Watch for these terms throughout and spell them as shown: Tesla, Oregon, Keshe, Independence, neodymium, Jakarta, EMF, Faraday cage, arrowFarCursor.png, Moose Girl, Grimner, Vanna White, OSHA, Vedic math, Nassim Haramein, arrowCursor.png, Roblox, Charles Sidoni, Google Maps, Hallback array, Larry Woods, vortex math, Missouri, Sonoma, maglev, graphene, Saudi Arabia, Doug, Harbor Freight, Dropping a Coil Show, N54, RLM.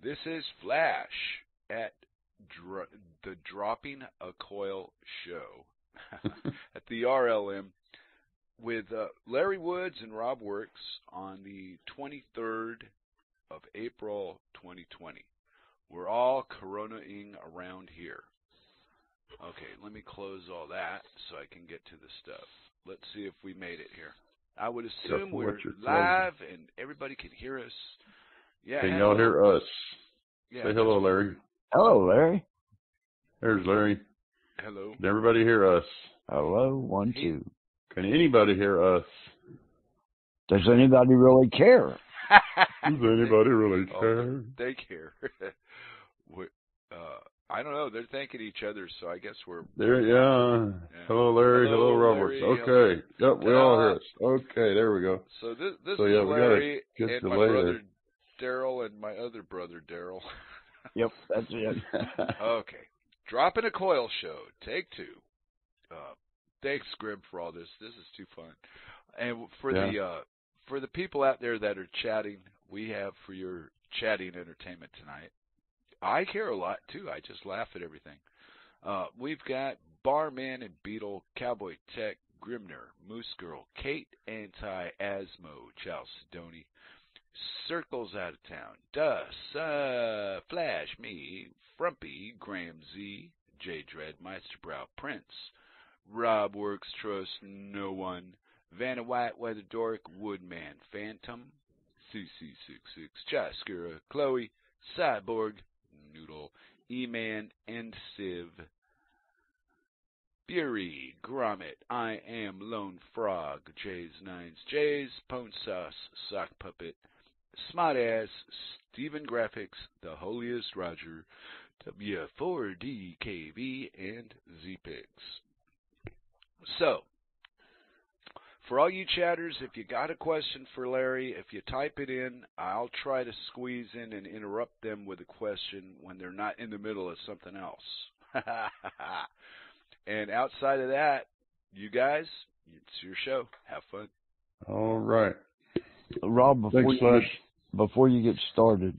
This is Flash at the Dropping a Coil Show at the RLM with Larry Woods and Rob Werks on the 23rd of April 2020. We're all coronaing around here. Okay, let me close all that so I can get to the stuff. Let's see if we made it here. I would assume we're live and everybody can hear us. Yeah, can y'all hear us? Yeah. Say hello, Larry. Hello, Larry. There's Larry. Hello. Can everybody hear us? Hello, one, two. Can anybody hear us? Does anybody really care? Does anybody really care? They care. I don't know. They're thanking each other, so I guess we're there. Yeah. Hello, Larry. Hello, Roberts. Okay. Hello. Yep, we all hear us. Okay, there we go. So this is Larry and my brother Daryl and my other brother Daryl. Yep, that's it. Okay. Dropping a Coil Show, take two. Thanks, Grim, for all this. This is too fun. And for the people out there that are chatting, we have for your chatting entertainment tonight. I care a lot too. I just laugh at everything. We've got Barman and Beetle, Cowboy Tech, Grimner, Moose Girl, Kate, Anti-Asmo, Charles Sidoni, Circles Out of Town, Dust, Flash, me, Frumpy, Graham Z, J Dread, Meisterbrow, Prince, Rob Werks, Trust No One, Vanna White, Weather Dork, Woodman, Phantom, CC66, Chaskura, Chloe, Cyborg, Noodle, E-Man, and Civ, Fury, Grommet, I Am Lone Frog, J's Nines, J's, Pwn Sauce, Sock Puppet, Smartass, Steven Graphics, The Holiest Roger, W4DKB, and ZPix. So, for all you chatters, if you got a question for Larry, if you type it in, I'll try to squeeze in and interrupt them with a question when they're not in the middle of something else. And outside of that, you guys, it's your show. Have fun. All right. Rob, before you get started,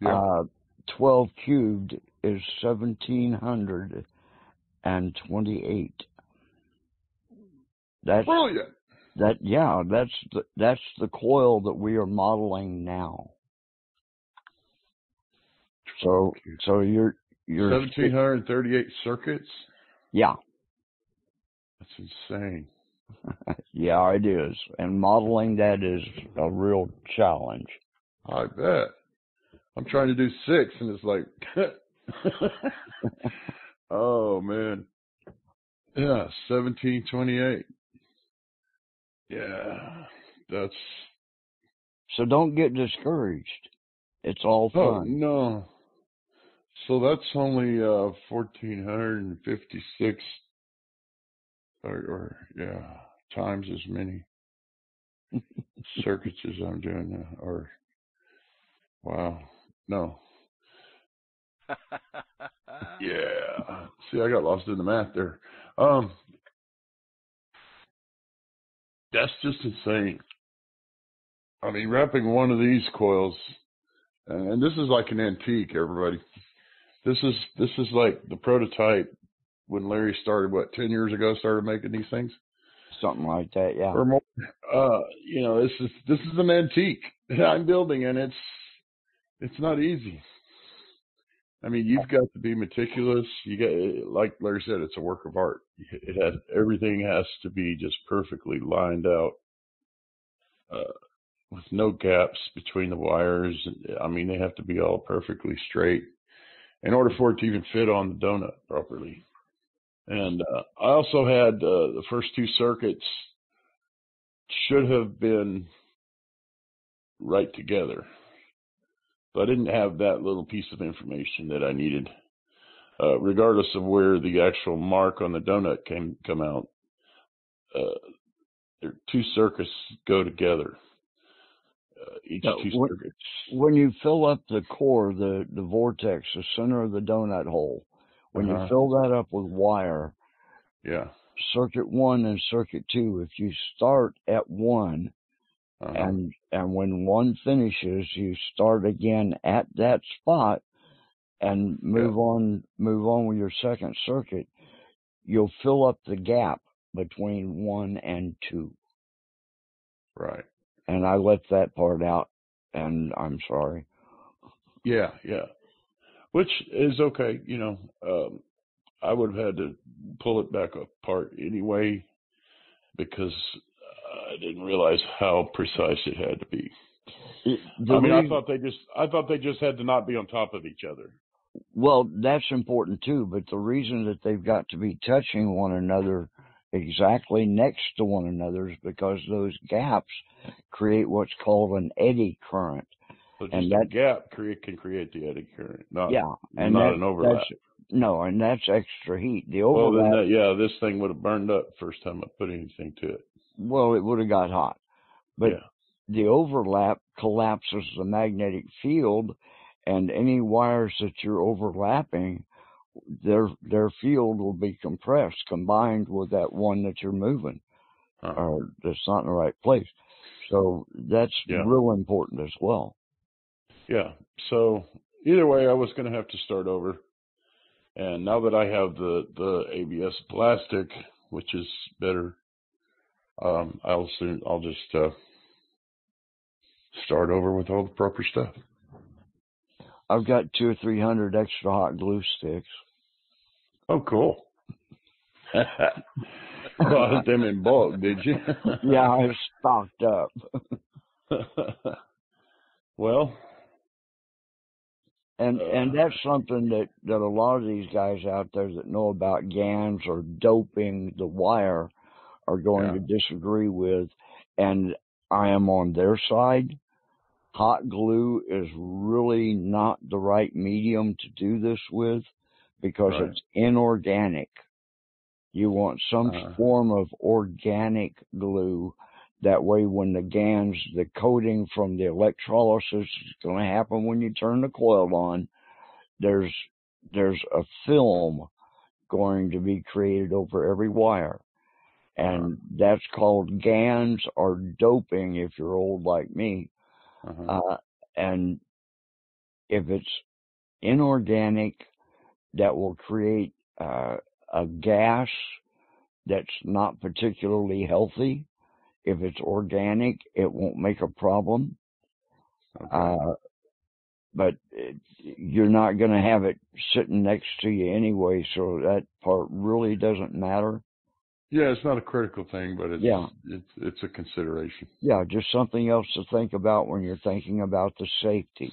12 cubed is 1,728. That's brilliant. That's the coil that we are modeling now. So you're 1,738 circuits? Yeah. That's insane. Yeah, it is. And modeling that is a real challenge. I bet. I'm trying to do 6, and it's like, oh, man. Yeah, 1,728. Yeah, that's... So don't get discouraged. It's all fun. Oh, no. So that's only 1,456 times as many circuits as I'm doing now. Or wow. No. Yeah. See, I got lost in the math there. That's just insane. I mean, wrapping one of these coils, and this is like an antique, everybody. This is like the prototype when Larry started, 10 years ago, started making these things? Something like that, yeah. Or more. This is an antique that I'm building, and it's not easy. I mean, you've got to be meticulous. Like Larry said, it's a work of art. Everything has to be just perfectly lined out with no gaps between the wires. I mean, they have to be all perfectly straight in order for it to even fit on the donut properly. And I also had the first 2 circuits should have been right together, but I didn't have that little piece of information that I needed, regardless of where the actual mark on the donut come out. Their 2 circuits go together. Circuits. When you fill up the core, the vortex, the center of the donut hole, when you fill that up with wire, circuit 1 and circuit 2, if you start at 1 And when one finishes, you start again at that spot and move on with your second circuit. You'll fill up the gap between 1 and 2. Right. And I left that part out, and I'm sorry. Yeah, yeah. Which is okay, you know. I would have had to pull it back apart anyway because I didn't realize how precise it had to be. I thought they just had to not be on top of each other. Well, that's important too, but the reason that they've got to be touching one another exactly next to one another is because those gaps create what's called an eddy current. So just and that gap can create the eddy current, not an overlap. No, and that's extra heat. The overlap. Well, this thing would have burned up first time I put anything to it. Well, it would have got hot. But the overlap collapses the magnetic field, and any wires that you're overlapping, their field will be compressed, combined with that one that you're moving. Or that's not in the right place. So that's real important as well. Yeah. So either way, I was going to have to start over. And now that I have the ABS plastic, which is better, I'll just start over with all the proper stuff. I've got 200 or 300 extra hot glue sticks. Oh, cool! Bought them in bulk, did you? Yeah, I stocked up. Well. And that's something that a lot of these guys out there that know about GANS or doping the wire are going to disagree with. And I am on their side. Hot glue is really not the right medium to do this with because it's inorganic. You want some form of organic glue. That way, when the GANS, the coating from the electrolysis is going to happen when you turn the coil on, there's a film going to be created over every wire. And that's called GANS or doping if you're old like me. And if it's inorganic, that will create a gas that's not particularly healthy. If it's organic, it won't make a problem. Okay. But you're not going to have it sitting next to you anyway, so that part really doesn't matter. Yeah, it's not a critical thing, but it's a consideration. Yeah, just something else to think about when you're thinking about the safety.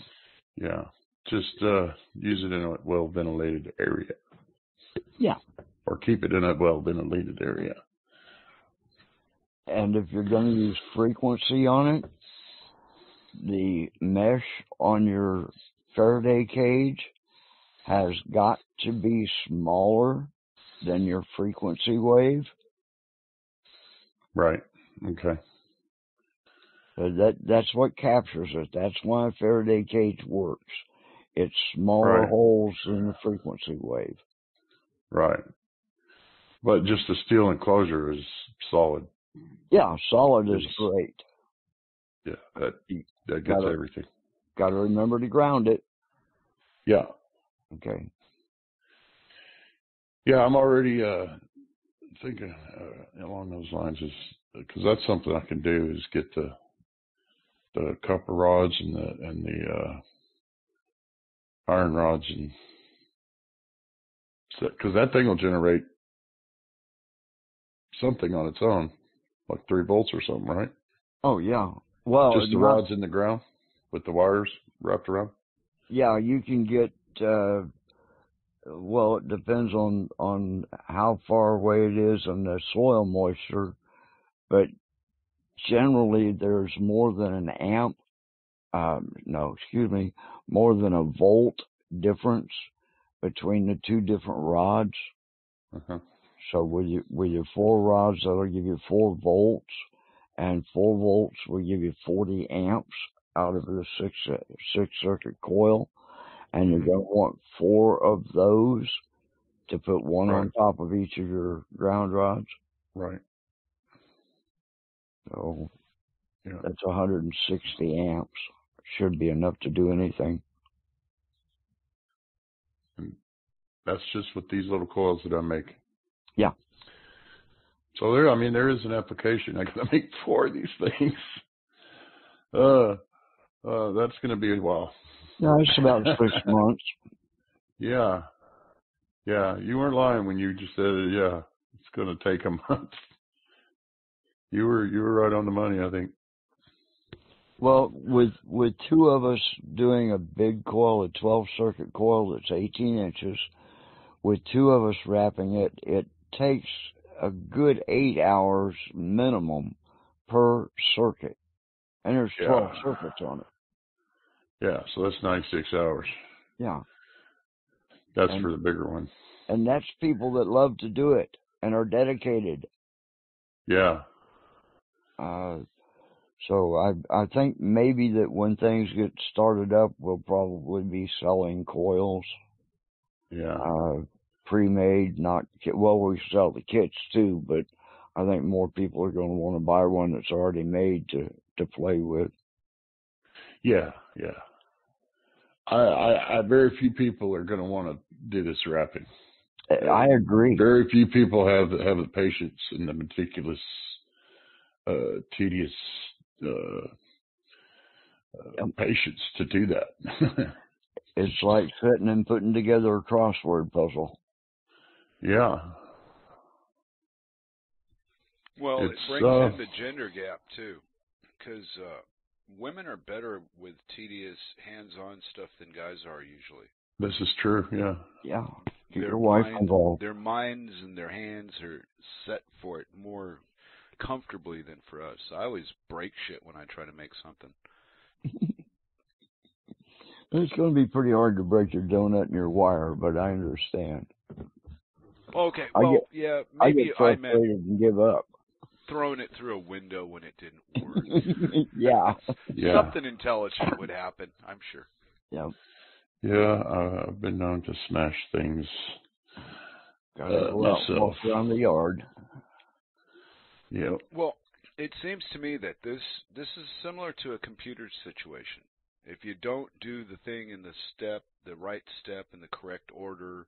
Yeah, just use it in a well-ventilated area. Yeah. Or keep it in a well-ventilated area. And if you're going to use frequency on it, the mesh on your Faraday cage has got to be smaller than your frequency wave. Right. Okay. So that's what captures it. That's why a Faraday cage works. It's smaller holes than the frequency wave. Right. But just the steel enclosure is solid. Yeah, solid is great. Yeah, that gets everything. Got to remember to ground it. Yeah. Okay. Yeah, I'm already thinking along those lines, because that's something I can do is get the copper rods and the iron rods, and because that thing will generate something on its own. Like 3 volts or something, right? Oh, yeah. Well, just the rods in the ground with the wires wrapped around? Yeah, you can get, it depends on how far away it is and the soil moisture, but generally there's more than a volt difference between the two different rods. Uh-huh. So with your 4 rods, that'll give you 4 volts, and 4 volts will give you 40 amps out of the six circuit coil, and you're going to want 4 of those to put one on top of each of your ground rods. Right. So Yeah. That's 160 amps. Should be enough to do anything. That's just with these little coils that I make. Yeah. So there, I mean, there is an application. I gotta make 4 of these things. That's gonna be a while. No, it's about 6 months. Yeah. Yeah, you weren't lying when you just said, yeah, it's gonna take a month. You were right on the money, I think. Well, with 2 of us doing a big coil, a 12-circuit coil that's 18 inches, with 2 of us wrapping it, it takes a good 8 hours minimum per circuit. And there's 12 circuits on it. Yeah, so that's 96 hours. Yeah. That's for the bigger one. And that's people that love to do it and are dedicated. Yeah. So I think maybe that when things get started up, we'll probably be selling coils. Yeah. Pre-made, not well. We sell the kits too, but I think more people are going to want to buy one that's already made to play with. Yeah, yeah. I very few people are going to want to do this wrapping. I agree. Very few people have the patience and the meticulous, tedious patience to do that. It's like sitting and putting together a crossword puzzle. Yeah. Well, it brings in the gender gap too, because women are better with tedious, hands-on stuff than guys are usually. This is true. Yeah. Yeah. Get your wife involved. Their minds and their hands are set for it more comfortably than for us. I always break shit when I try to make something. It's going to be pretty hard to break your donut and your wire, but I understand. Okay, well, yeah, maybe I meant give up. Throwing it through a window when it didn't work. Yeah. Yeah. Something intelligent would happen, I'm sure. Yeah. Yeah, I've been known to smash things. Got to walk around the yard. Yeah. Well, it seems to me that this is similar to a computer situation. If you don't do the thing in the right step in the correct order,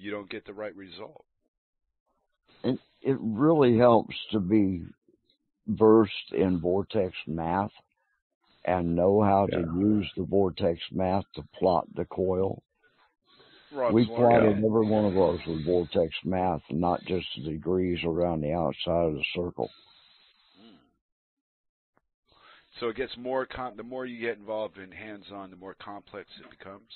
you don't get the right result. It really helps to be versed in vortex math and know how to use the vortex math to plot the coil. Rob's we plotted every one of those with vortex math, not just the degrees around the outside of the circle. So it gets more the more you get involved in hands-on, the more complex it becomes.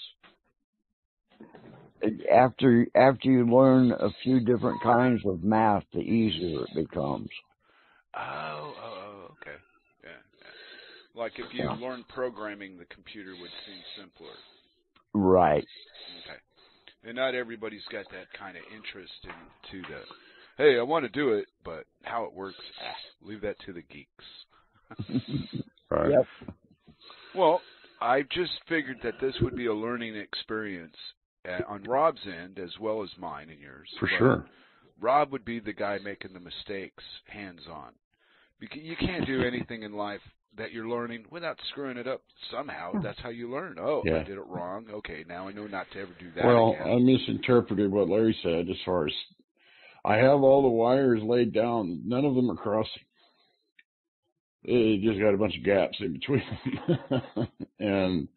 After you learn a few different kinds of math, the easier it becomes. Oh, okay. Yeah. Like if you learn programming, the computer would seem simpler. Right. Okay. And not everybody's got that kind of interest into the, hey, I want to do it, but how it works, leave that to the geeks. Right. Yep. Well, I just figured that this would be a learning experience on Rob's end as well as mine and yours. For sure. Rob would be the guy making the mistakes hands-on. You can't do anything in life that you're learning without screwing it up somehow. That's how you learn. Oh, yeah. I did it wrong. Okay, now I know not to ever do that again. I misinterpreted what Larry said as far as I have all the wires laid down. None of them are crossing. It just got a bunch of gaps in between them. And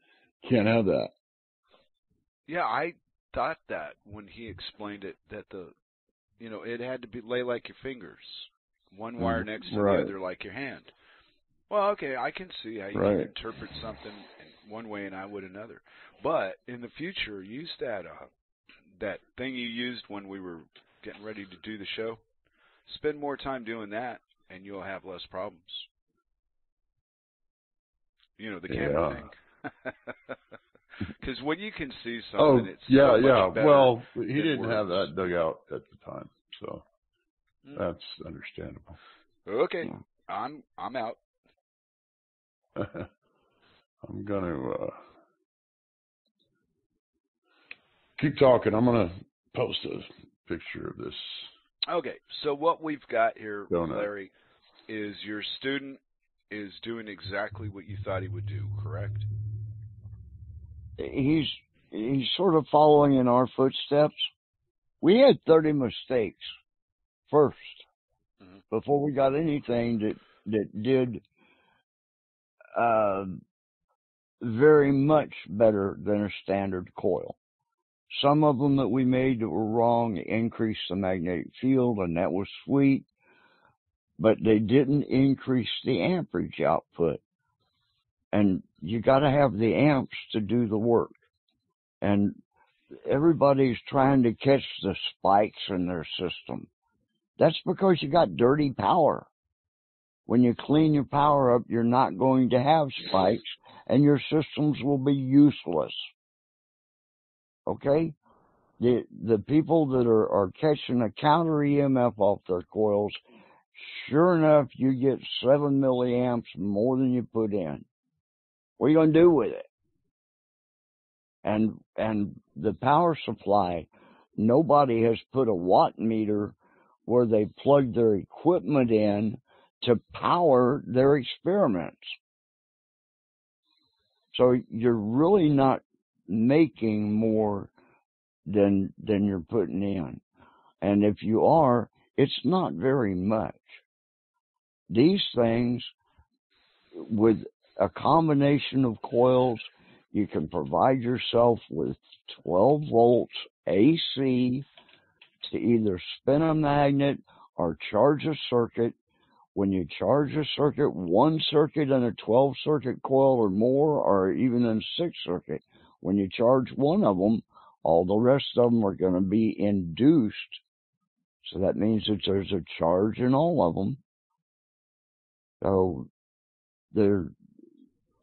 can't have that. Yeah, I thought that when he explained it, that it had to be lay like your fingers. One wire next to the other like your hand. Well, okay, I can see how you can interpret something one way and I would another. But in the future, use that thing you used when we were getting ready to do the show. Spend more time doing that, and you'll have less problems. You know, the camera thing. Because when you can see something, it's much better. Well, he didn't have that dug out at the time, so that's understandable. Okay, I'm out. I'm going to keep talking. I'm going to post a picture of this. Okay, so what we've got here, Larry, is your student is doing exactly what you thought he would do, correct? He's sort of following in our footsteps. We had 30 mistakes first before we got anything that did very much better than a standard coil. Some of them that we made that were wrong increased the magnetic field, and that was sweet, but they didn't increase the amperage output. And you got to have the amps to do the work. And everybody's trying to catch the spikes in their system. That's because you got dirty power. When you clean your power up, you're not going to have spikes, and your systems will be useless. Okay? The people that are catching a counter EMF off their coils, sure enough, you get 7 milliamps more than you put in. What are you going to do with it? And the power supply, nobody has put a watt meter where they plug their equipment in to power their experiments. So you're really not making more than you're putting in. And if you are, it's not very much. These things, with a combination of coils, you can provide yourself with 12 volts AC to either spin a magnet or charge a circuit. When you charge a circuit, one circuit in a 12-circuit coil or more, or even in 6-circuit, when you charge one of them, all the rest of them are going to be induced. So that means that there's a charge in all of them. So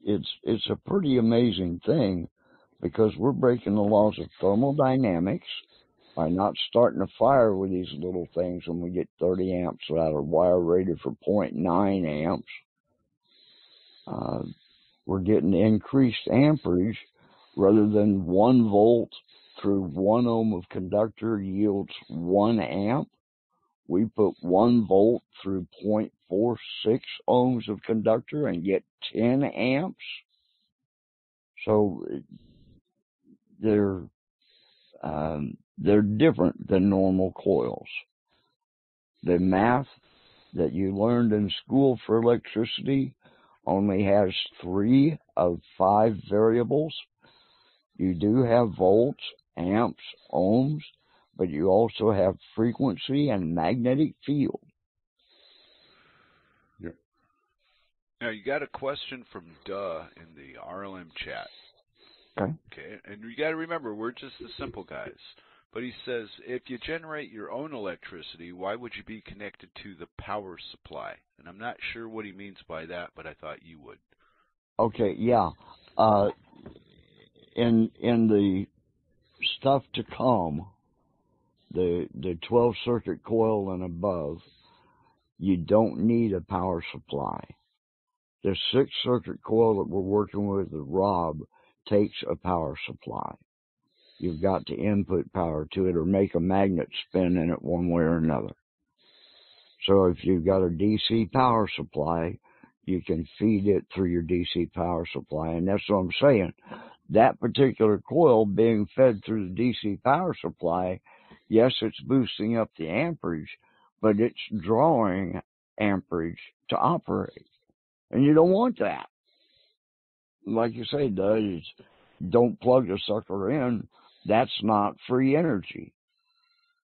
it's a pretty amazing thing, because we're breaking the laws of thermodynamics by not starting a fire with these little things when we get 30 amps out of wire rated for 0.9 amps. We're getting increased amperage rather than 1 volt through 1 ohm of conductor yields 1 amp. We put 1 volt through 0.46 ohms of conductor and get 10 amps. So they're different than normal coils. The math that you learned in school for electricity only has 3 of 5 variables. You do have volts, amps, ohms, but you also have frequency and magnetic field. Yep. Now, you got a question from Doug in the RLM chat. Okay. And you got to remember, we're just the simple guys. But he says, if you generate your own electricity, why would you be connected to the power supply? And I'm not sure what he means by that, but I thought you would. Okay, yeah. In the stuff to come, the 12-circuit coil and above, you don't need a power supply. The 6-circuit coil that we're working with Rob takes a power supply. You've got to input power to it or make a magnet spin in it one way or another. So if you've got a DC power supply, you can feed it through your DC power supply. And that's what I'm saying. That particular coil being fed through the DC power supply, yes, it's boosting up the amperage, but it's drawing amperage to operate. And you don't want that. Like you say, Doug, don't plug the sucker in. That's not free energy.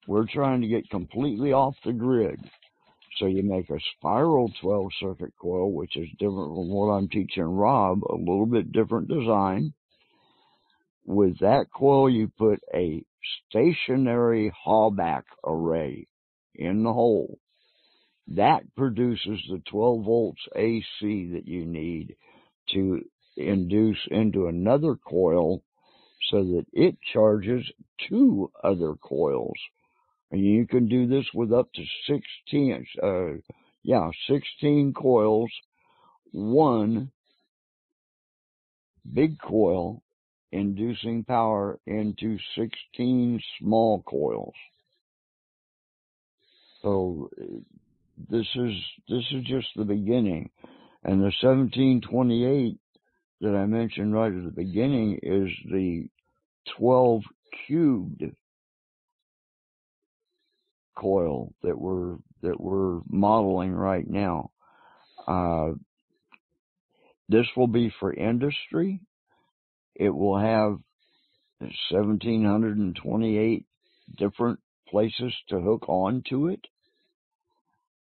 We're trying to get completely off the grid. So you make a spiral 12-circuit coil, which is different from what I'm teaching Rob, a little bit different design. With that coil, you put a stationary Hallback array in the hole. That produces the 12 volts AC that you need to induce into another coil so that it charges 2 other coils. And you can do this with up to 16 coils, one big coil inducing power into 16 small coils. So this is just the beginning. And the 1728 that I mentioned right at the beginning is the 12 cubed coil that we're modeling right now. This will be for industry. It will have 1,728 different places to hook onto it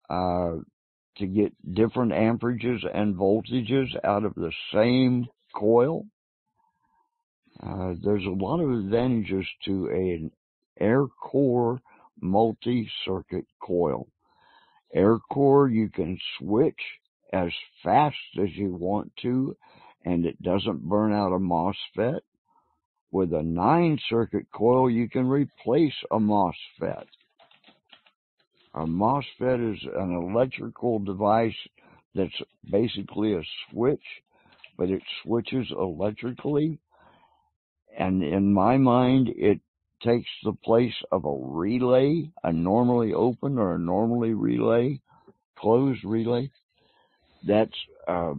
to get different amperages and voltages out of the same coil. There's a lot of advantages to an air core multi-circuit coil. Air core, you can switch as fast as you want to, and it doesn't burn out a MOSFET. With a 9-circuit coil, you can replace a MOSFET. A MOSFET is an electrical device that's basically a switch, but it switches electrically. And in my mind, it takes the place of a relay, a normally open or a normally closed relay. That's a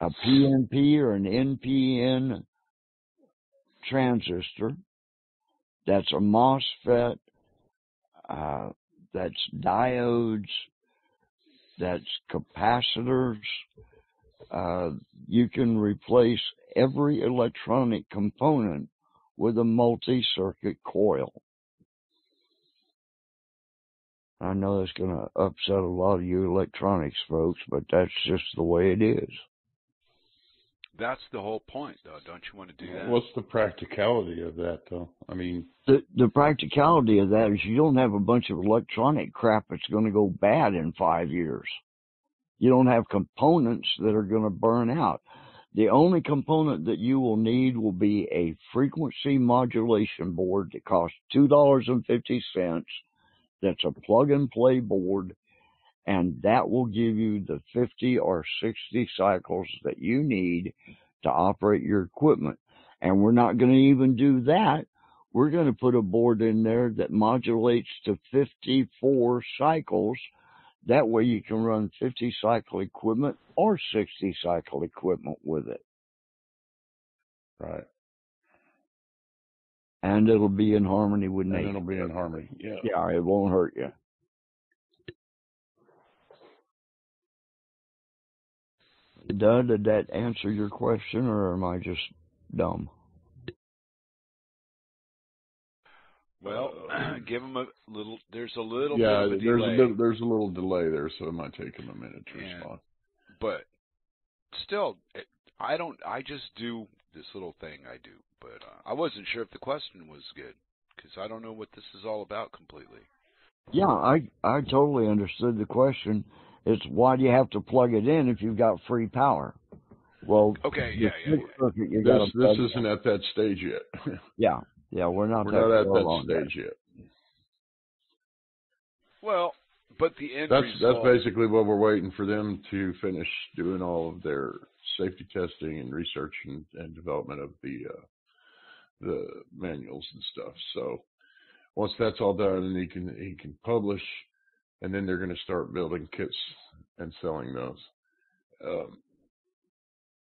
PNP or an NPN transistor. That's a MOSFET. That's diodes. That's capacitors. You can replace every electronic component with a multi-circuit coil. I know that's going to upset a lot of you electronics folks, but that's just the way it is. That's the whole point, though. Don't you want to do that? What's the practicality of that, though? I mean, the practicality of that is you don't have a bunch of electronic crap that's going to go bad in 5 years. You don't have components that are going to burn out. The only component that you will need will be a frequency modulation board that costs $2.50. That's a plug-and-play board, and that will give you the 50 or 60 cycles that you need to operate your equipment. And we're not going to even do that. We're going to put a board in there that modulates to 54 cycles. That way you can run 50-cycle equipment or 60-cycle equipment with it. Right. And it'll be in harmony with nature. And it'll be in harmony, yeah. Yeah, it won't hurt you. Doug, did that answer your question, or am I just dumb? Well, give them a little. There's a little. Yeah, bit of a delay. There's a little delay there, so it might take them a minute to respond. But still, I don't. I just do this little thing I do. But I wasn't sure if the question was good because I don't know what this is all about completely. Yeah, I totally understood the question. It's why do you have to plug it in if you've got free power? Well, okay, yeah. This isn't at that stage yet. Yeah. Yeah, we're not at that stage yet. Well, but the end result... That's basically what we're waiting for them to finish doing all of their safety testing and research and development of the manuals and stuff. So once that's all done, and he can publish, and then they're going to start building kits and selling those.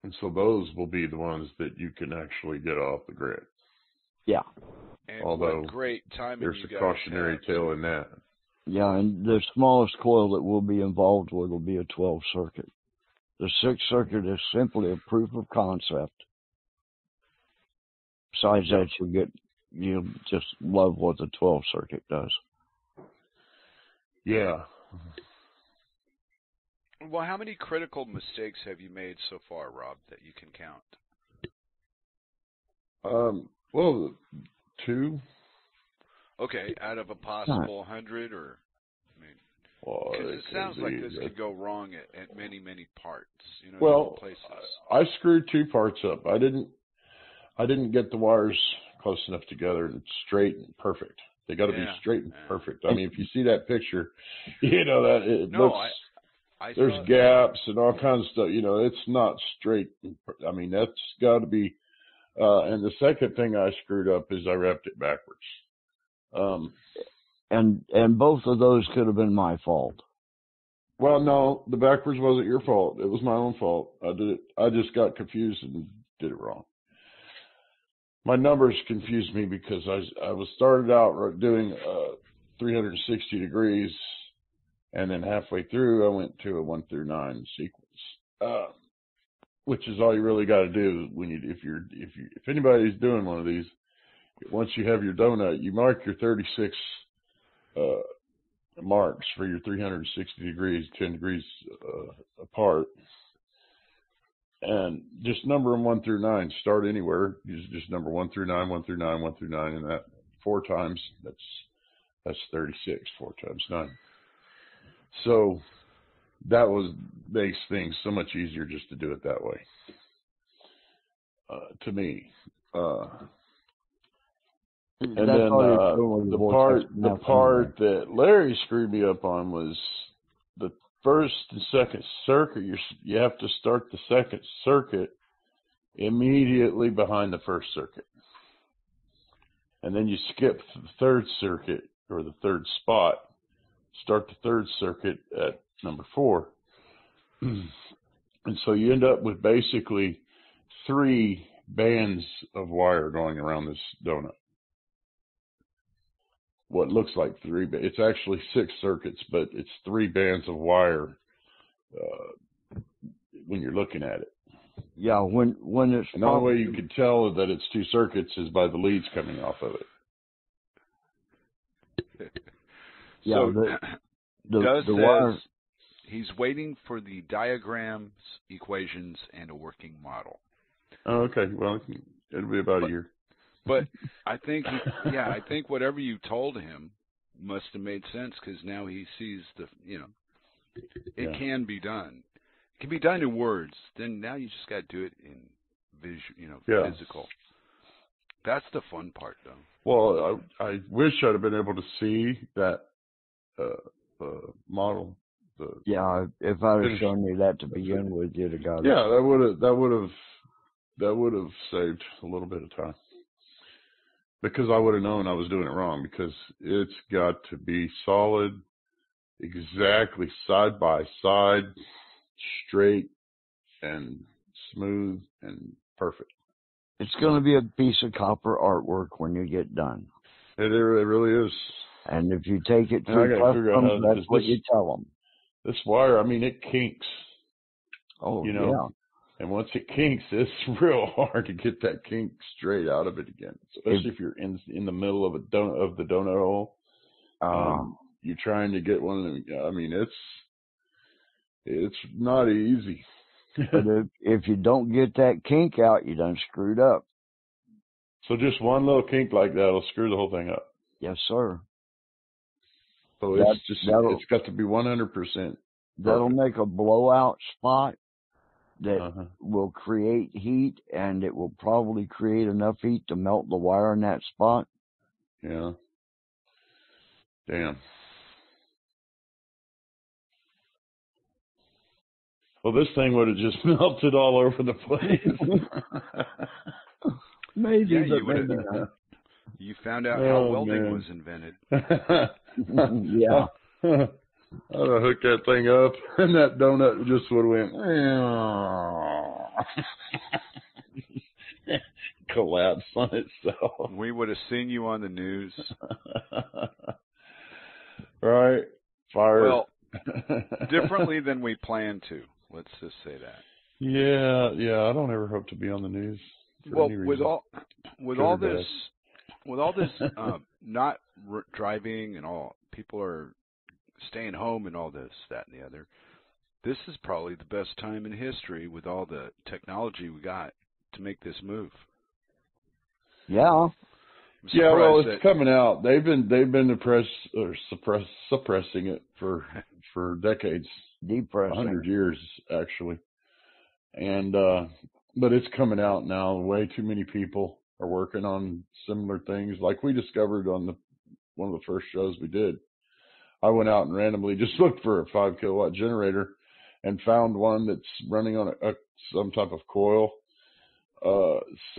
And so those will be the ones that you can actually get off the grid. Yeah. And although great timing, there's a cautionary tale in that. Yeah, and the smallest coil that we'll be involved with will be a 12-circuit. The 6-circuit is simply a proof of concept. Besides that, you'll just love what the 12-circuit does. Yeah. Well, how many critical mistakes have you made so far, Rob, that you can count? Well, 2. Okay, out of a possible 100, or I mean, well, it sounds like this could go wrong at many parts. You know, well, places. I screwed 2 parts up. I didn't get the wires close enough together and straight and perfect. They got to be straight and perfect. I mean, if you see that picture, you know that there's gaps and all kinds of stuff. You know, it's not straight. I mean, that's got to be. And the second thing I screwed up is I wrapped it backwards. And both of those could have been my fault. Well, no, the backwards wasn't your fault. It was my own fault. I did it. I just got confused and did it wrong. My numbers confused me because I was started out doing 360 degrees, and then halfway through I went to a 1 through 9 sequence, which is all you really got to do when you if anybody's doing one of these. Once you have your donut, you mark your 36 marks for your 360 degrees, 10 degrees apart, and just number them 1 through 9. Start anywhere. You just number 1 through 9, 1 through 9, 1 through 9, and that 4 times. That's 36. 4 times 9. So that makes things so much easier just to do it that way. To me. And then the part that Larry screwed me up on was the first and second circuit. You have to start the second circuit immediately behind the first circuit, and then you skip the third circuit or the third spot. Start the third circuit at number 4, and so you end up with basically 3 bands of wire going around this donut. What looks like 3, but it's actually 6 circuits, but it's 3 bands of wire when you're looking at it. Yeah, when it's... And the only way you can tell that it's 2 circuits is by the leads coming off of it. Yeah, so Doug says wire... he's waiting for the diagrams, equations, and a working model. Oh, okay. Well, it'll be about a year. But I think, I think whatever you told him must have made sense, because now he sees the, it can be done. It can be done in words. Then now you just got to do it in physical. That's the fun part, though. Well, I wish I'd have been able to see that model. If I had shown you that to begin with, you'd have got it. Yeah, that would have saved a little bit of time. Because I would have known I was doing it wrong, because it's got to be solid, exactly side by side, straight and smooth and perfect. It's going to be a piece of copper artwork when you get done. It really is. And if you take it to the customs, that's what you tell them. This wire, I mean, it kinks. Oh, yeah. And once it kinks, it's real hard to get that kink straight out of it again, especially if you're in the middle of the donut hole. You're trying to get one of them. I mean, it's not easy. But if you don't get that kink out, you done screwed up. So just one little kink like that will screw the whole thing up. Yes, sir. So it's got to be 100%. That'll make a blowout spot. That will create heat, and it will probably create enough heat to melt the wire in that spot. Yeah. Damn. Well, this thing would have just melted all over the place. Maybe. Yeah, you found out how welding was invented. Yeah. I'd have hooked that thing up, and that donut just would have went collapsed on itself. We would have seen you on the news. Right. Fire. Well, differently than we planned to. Let's just say that. Yeah. I don't ever hope to be on the news. Well, with all this not driving and all, people are staying home and all this, that, and the other. This is probably the best time in history with all the technology we got to make this move. Yeah. Yeah, well, it's coming out. They've been suppressing it for decades. Depressing. 100 years, actually. And but it's coming out now. Way too many people are working on similar things, like we discovered on one of the first shows we did. I went out and randomly just looked for a 5-kilowatt generator and found one that's running on some type of coil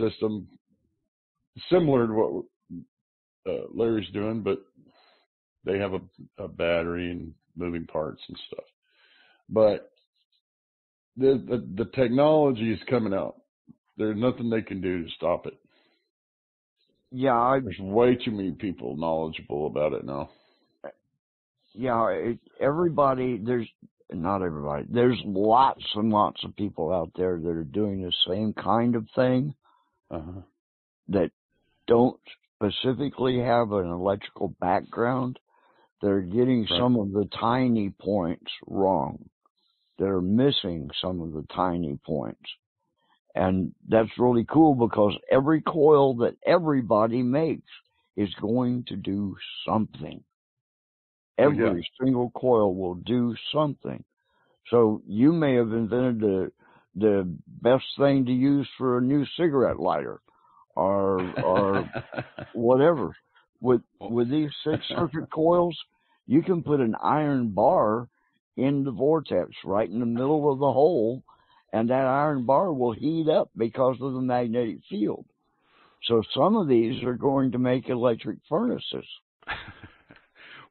system, similar to what Larry's doing, but they have a battery and moving parts and stuff. But the technology is coming out. There's nothing they can do to stop it. Yeah, there's way too many people knowledgeable about it now. Yeah, there's lots and lots of people out there that are doing the same kind of thing that don't specifically have an electrical background. They're getting some of the tiny points wrong. They're missing some of the tiny points. And that's really cool because every coil that everybody makes is going to do something. Every single coil will do something. So you may have invented the best thing to use for a new cigarette lighter or whatever. With these 6 circuit coils, you can put an iron bar in the vortex right in the middle of the hole, and that iron bar will heat up because of the magnetic field. So some of these are going to make electric furnaces.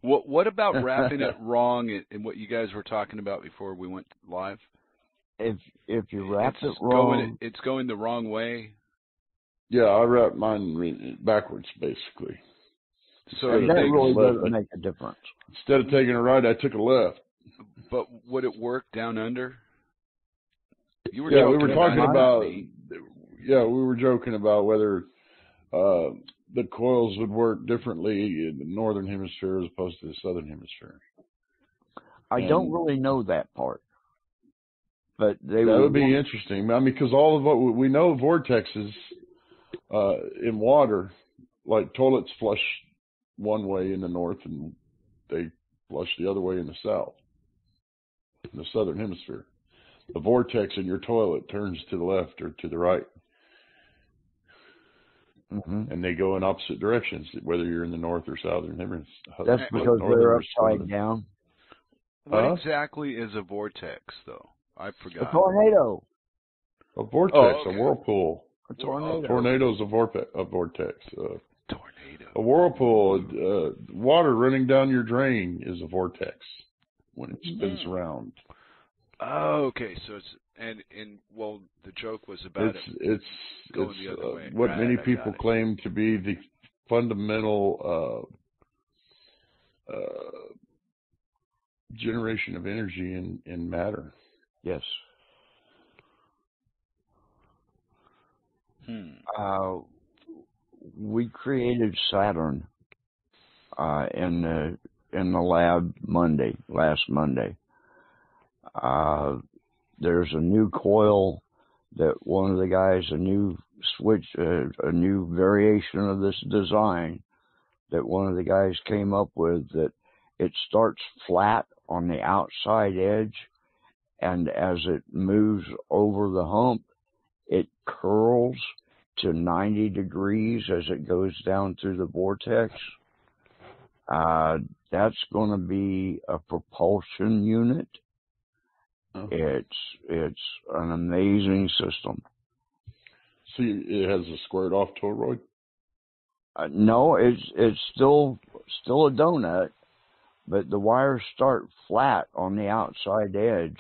What about wrapping it wrong and what you guys were talking about before we went live? If you wrap it wrong, it's going the wrong way. Yeah, I wrap mine backwards basically. So that really doesn't make a difference. Instead of taking a right, I took a left. But would it work down under? We were joking about whether the coils would work differently in the northern hemisphere as opposed to the southern hemisphere. I don't really know that part, but that would be interesting. I mean, because all of what we know, vortexes in water, like toilets flush one way in the north and they flush the other way in the south, in the southern hemisphere. The vortex in your toilet turns to the left or to the right. Mm-hmm. And they go in opposite directions, whether you're in the north or southern hemisphere. That's because they're upside down. What exactly is a vortex, though? I forgot. A tornado. A vortex, a whirlpool. A tornado. A tornado is a vortex. Tornado. A whirlpool, water running down your drain is a vortex when it spins around. Oh, okay. So it's the joke was about it's going the other way. What many people claim to be the fundamental generation of energy in matter. Yes. We created Saturn in the lab last Monday. There's a new coil that one of the guys, a new switch, a new variation of this design that one of the guys came up with, that it starts flat on the outside edge, and as it moves over the hump, it curls to 90 degrees as it goes down through the vortex. That's going to be a propulsion unit. It's an amazing system. See, it has a squared off toroid? No, it's still a donut, but the wires start flat on the outside edge,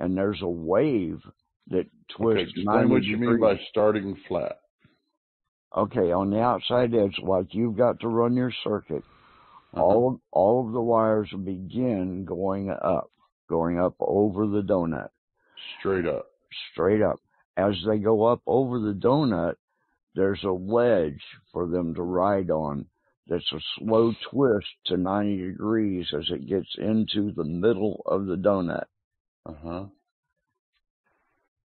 and there's a wave that twists. Okay, explain what you mean by starting flat. Okay, on the outside edge, like you've got to run your circuit, all of the wires begin going up over the donut. Straight up. As they go up over the donut, there's a ledge for them to ride on that's a slow twist to 90 degrees as it gets into the middle of the donut.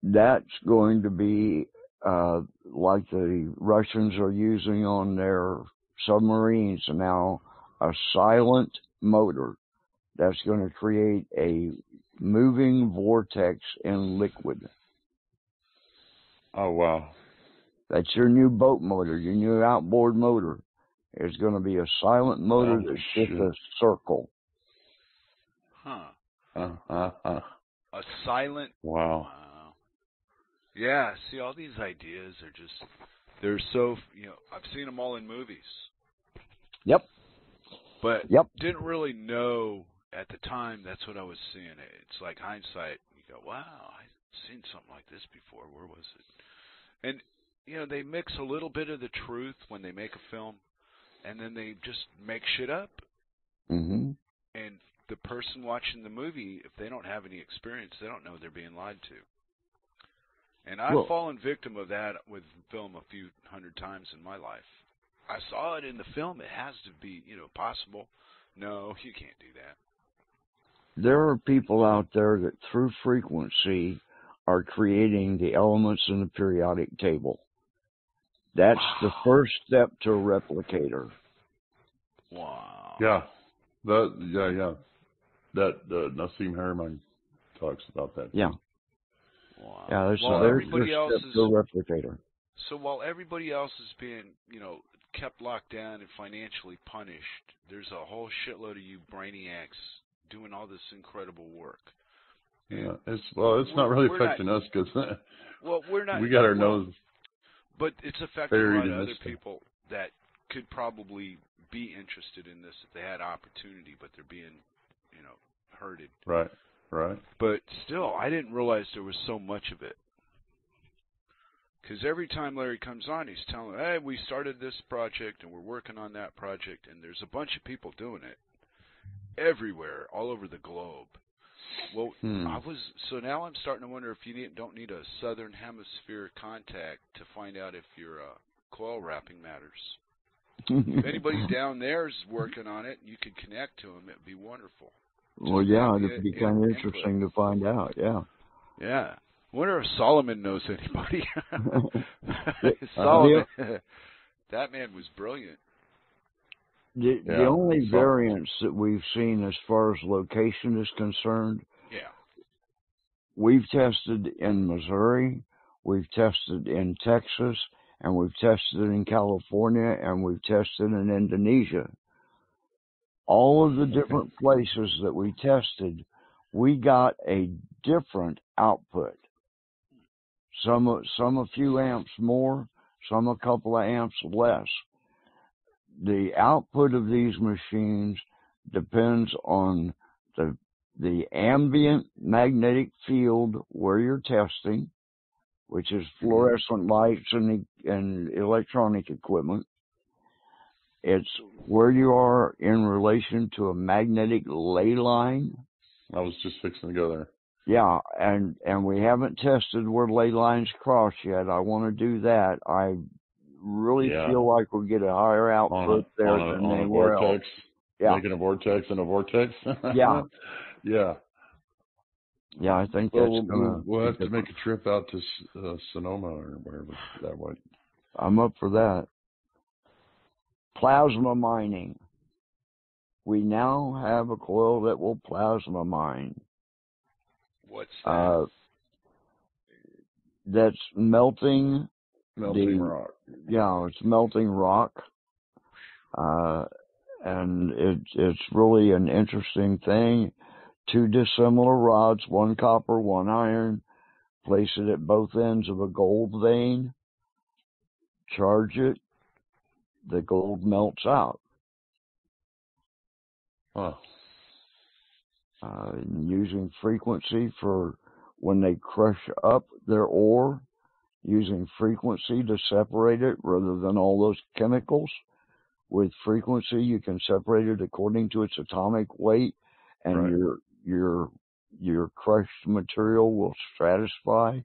That's going to be like the Russians are using on their submarines now, a silent motor. That's going to create a moving vortex in liquid. Oh, wow. That's your new boat motor, your new outboard motor. It's going to be a silent motor that's just a circle. A silent... Wow. Yeah, see, all these ideas are just... They're so... I've seen them all in movies. Yep. But didn't really know at the time, that's what I was seeing. It's like hindsight. You go, wow, I've seen something like this before. Where was it? And, you know, they mix a little bit of the truth when they make a film, and then they just make shit up. Mm-hmm. And the person watching the movie, if they don't have any experience, they don't know they're being lied to. And I've fallen victim of that with film a few hundred times in my life. I saw it in the film. It has to be, you know, possible. No, you can't do that. There are people out there that through frequency are creating the elements in the periodic table. That's the first step to a replicator. Wow. Yeah. That Nassim Haramein talks about that. Yeah. Wow. Yeah, there's steps to a replicator. So while everybody else is being, you know, kept locked down and financially punished, there's a whole shitload of you brainiacs doing all this incredible work. Yeah, it's not really affecting us because we're not. We got our nose. But it's affecting a lot of other people that could probably be interested in this if they had opportunity, but they're being, you know, herded. Right, right. But still, I didn't realize there was so much of it. Because every time Larry comes on, he's telling, hey, we started this project and we're working on that project, and there's a bunch of people doing it everywhere, all over the globe. Well, so now I'm starting to wonder if you don't need a southern hemisphere contact to find out if your coil wrapping matters. If anybody down there's working on it, you could connect to them. It'd be wonderful. Well, yeah, it'd be kind of interesting to find out. Yeah. Yeah. I wonder if Solomon knows anybody. Solomon, that man was brilliant. The only variance that we've seen as far as location is concerned, we've tested in Missouri, we've tested in Texas, and we've tested in California, and we've tested in Indonesia. All of the different places that we tested, we got a different output. Some a few amps more, some a couple of amps less. The output of these machines depends on the ambient magnetic field where you're testing, which is fluorescent lights and electronic equipment. It's where you are in relation to a magnetic ley line. I was just fixing to go there. Yeah, and we haven't tested where ley lines cross yet. I want to do that. I really feel like we'll get a higher output than anywhere else. Yeah. Making a vortex and a vortex. Yeah. Yeah. Yeah, I think that's going to... We'll have to make a trip out to Sonoma or wherever that way. I'm up for that. Plasma mining. We now have a coil that will plasma mine. What's that? That's melting... rock. Yeah, it's melting rock. And it's really an interesting thing. Two dissimilar rods, one copper, one iron, place it at both ends of a gold vein, charge it, the gold melts out. Huh. Using frequency for when they crush up their ore, using frequency to separate it rather than all those chemicals. With frequency, you can separate it according to its atomic weight, and your crushed material will stratify.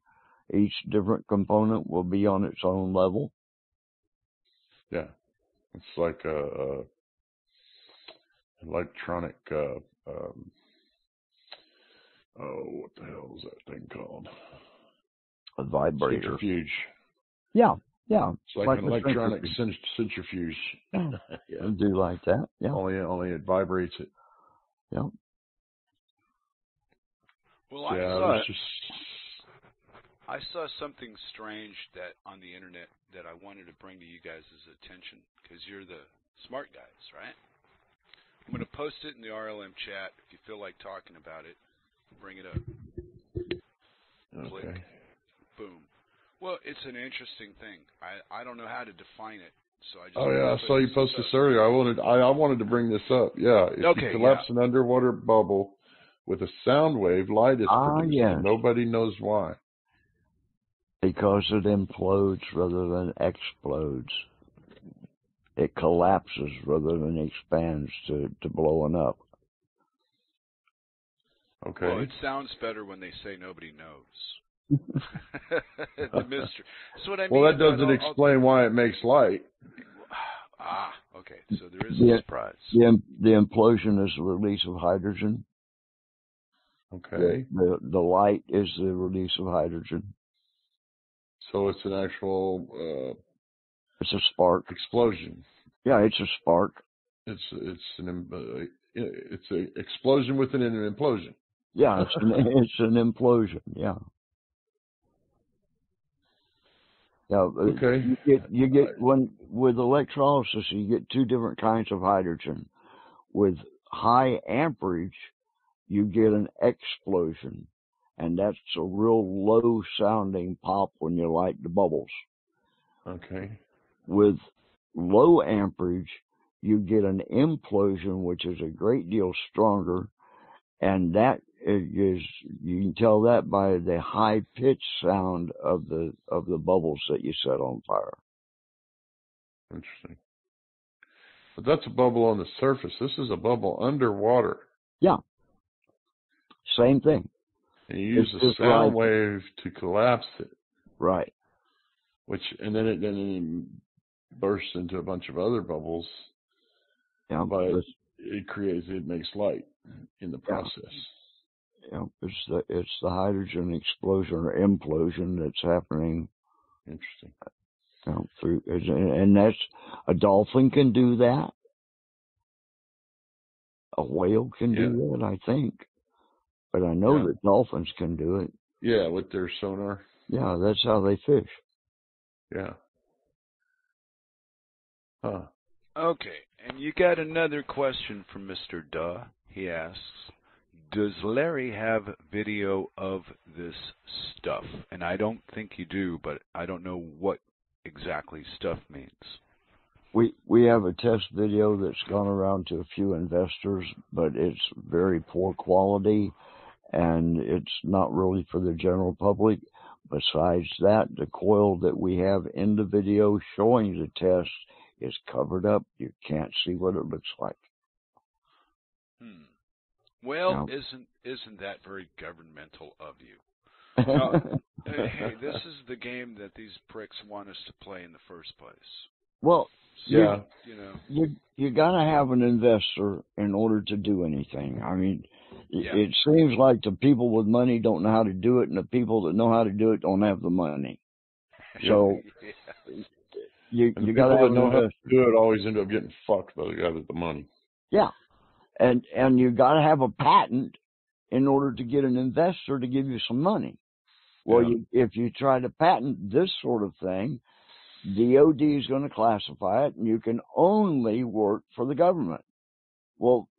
Each different component will be on its own level. Yeah, it's like a electronic. What the hell is that thing called? A vibrator. Centrifuge. Yeah, yeah. It's like an electronic centrifuge. Yeah. I do like that. Yeah. Only it vibrates it. Yeah. Well, I saw something strange that on the internet that I wanted to bring to you guys' attention because you're the smart guys, right? I'm going to post it in the RLM chat. If you feel like talking about it, bring it up. Okay. Click. Boom. Well, it's an interesting thing. I don't know how to define it. So I just I saw you post this earlier. I wanted to bring this up. Yeah, if you collapse an underwater bubble with a sound wave, light is produced. Yes. Nobody knows why. Because it implodes rather than explodes. It collapses rather than expands to blowing up. Okay. Well, it sounds better when they say nobody knows. The mystery. So what I mean, well, that doesn't explain why it makes light. Ah, okay. So there is a surprise. The implosion is the release of hydrogen. Okay. The light is the release of hydrogen. So it's an actual. It's a spark explosion. Yeah, it's a spark. It's an explosion within an implosion. Yeah, it's an implosion. Yeah. Now, okay. You get when with electrolysis, you get two different kinds of hydrogen. With high amperage, you get an explosion, and that's a real low sounding pop when you light the bubbles. Okay. With low amperage, you get an implosion, which is a great deal stronger, and that is, you can tell that by the high pitch sound of the bubbles that you set on fire. Interesting. But that's a bubble on the surface. This is a bubble underwater. Yeah. Same thing. And you use a sound wave to collapse it. Right. And then it bursts into a bunch of other bubbles. Yeah, but it makes light in the process. Yeah, it's the hydrogen explosion or implosion that's happening. Interesting. And that's a dolphin can do that. A whale can do that, I think. But I know that dolphins can do it. Yeah, with their sonar. Yeah, that's how they fish. Yeah. Huh. Okay, and you got another question from Mr. Duh. He asks, does Larry have video of this stuff? And I don't think you do, but I don't know what exactly stuff means. We have a test video that's gone around to a few investors, but it's very poor quality, and it's not really for the general public. Besides that, the coil that we have in the video showing the test is covered up. You can't see what it looks like. Hmm. Well, isn't that very governmental of you? Hey, this is the game that these pricks want us to play in the first place. Well, so, yeah, you gotta have an investor in order to do anything. I mean, it seems like the people with money don't know how to do it, and the people that know how to do it don't have the money. So you gotta have an investor. People that know how to do it always end up getting fucked by the guy with the money. Yeah, and you gotta have a patent in order to get an investor to give you some money. Well, if you try to patent this sort of thing, DOD is going to classify it, and you can only work for the government. Well,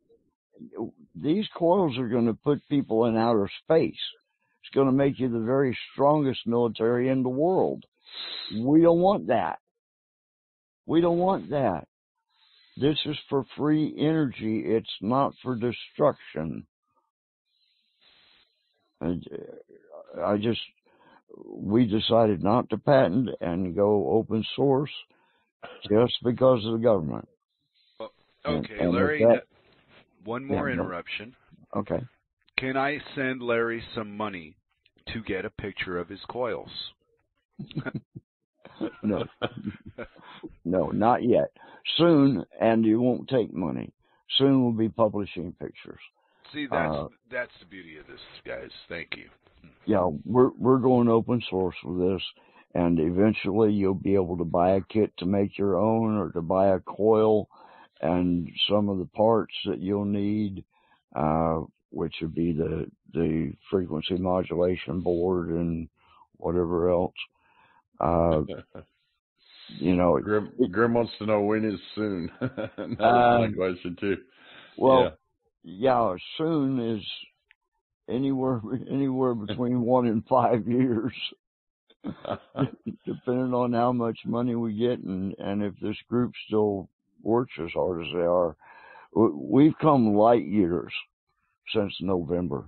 these coils are going to put people in outer space. It's going to make you the very strongest military in the world. We don't want that. We don't want that. This is for free energy. It's not for destruction. And we decided not to patent and go open source just because of the government. Well, okay, and Larry, one more interruption. Okay. Can I send Larry some money to get a picture of his coils? No. No, not yet. Soon, and you won't take money. Soon we'll be publishing pictures. See, that's the beauty of this, guys. Thank you. Yeah, we're going open source with this, and eventually you'll be able to buy a kit to make your own, or to buy a coil and some of the parts that you'll need, which would be the frequency modulation board and whatever else. Grim wants to know when is soon. That's my question too. Well, yeah soon is. Anywhere between 1 and 5 years. depending on how much money we get and if this group still works as hard as they are. We've come light years since November,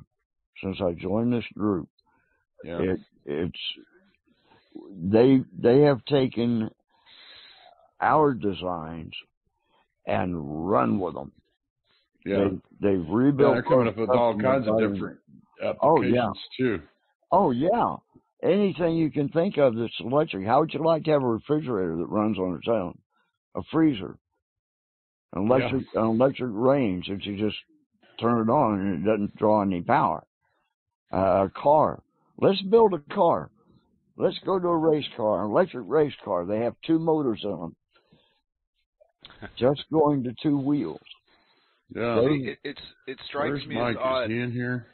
since I joined this group. Yeah. They have taken our designs and run with them. Yeah. They've rebuilt. They're coming up with all kinds of different applications too. Oh, yeah. Anything you can think of that's electric. How would you like to have a refrigerator that runs on its own? A freezer? An electric range that you just turn it on and it doesn't draw any power. A car. Let's build a car. Let's go to a race car, an electric race car. They have two motors in them. Just going to two wheels. Yeah. It strikes me as odd. Is he in here?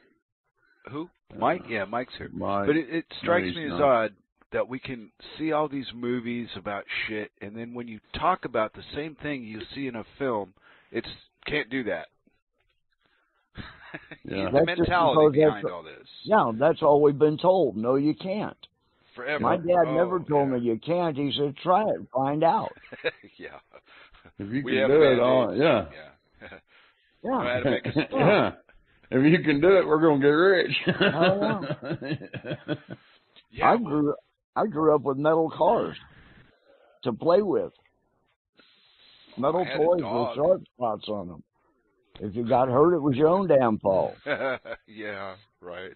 Who? Mike? Yeah, Mike's here. Mike, but it strikes me as odd that we can see all these movies about shit, and then when you talk about the same thing you see in a film, it's can't do that. Yeah. The mentality behind all this. Yeah, that's all we've been told. No, you can't. Forever. My dad never told me you can't. He said, try it, find out. Yeah. If you can do it, yeah. Yeah. Know how to make a yeah. If you can do it, we're gonna get rich. Yeah. I grew up with metal cars to play with. Metal toys with sharp spots on them. If you got hurt, it was your own damn fault. Yeah, right.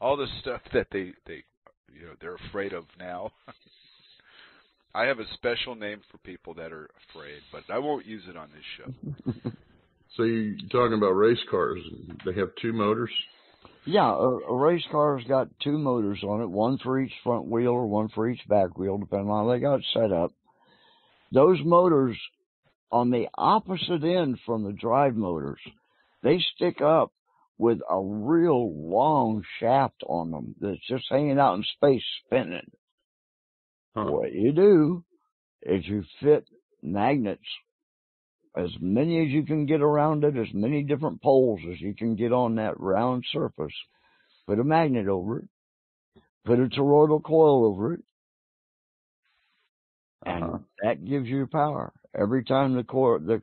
All the stuff that they're afraid of now. I have a special name for people that are afraid, but I won't use it on this show. So you're talking about race cars. They have two motors? Yeah, a race car's got two motors on it, one for each front wheel or one for each back wheel, depending on how they got set up. Those motors on the opposite end from the drive motors, they stick up with a real long shaft on them that's just hanging out in space spinning. Huh. What you do is you fit magnets, as many as you can get around it, as many different poles as you can get on that round surface. Put a magnet over it. Put a toroidal coil over it. And that gives you power. Every time the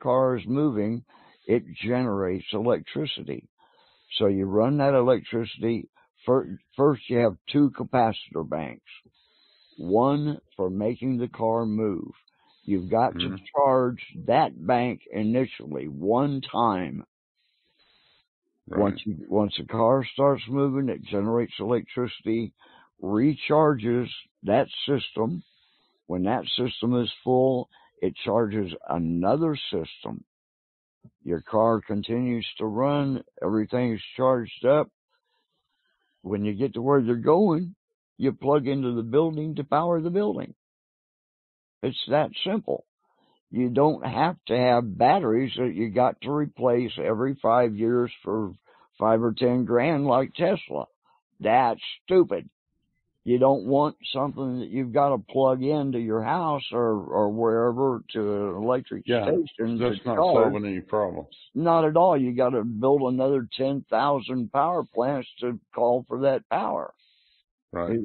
car is moving, it generates electricity. So you run that electricity. First, you have two capacitor banks. One for making the car move. You've got to charge that bank initially one time. Right. Once the car starts moving, it generates electricity, recharges that system. When that system is full, it charges another system. Your car continues to run. Everything's charged up. When you get to where you're going, you plug into the building to power the building. It's that simple. You don't have to have batteries that you got to replace every 5 years for $5 or $10 grand like Tesla. That's stupid. You don't want something that you've got to plug into your house or wherever to an electric station. That's not solving any problems. Not at all. You got to build another 10,000 power plants to call for that power. Right.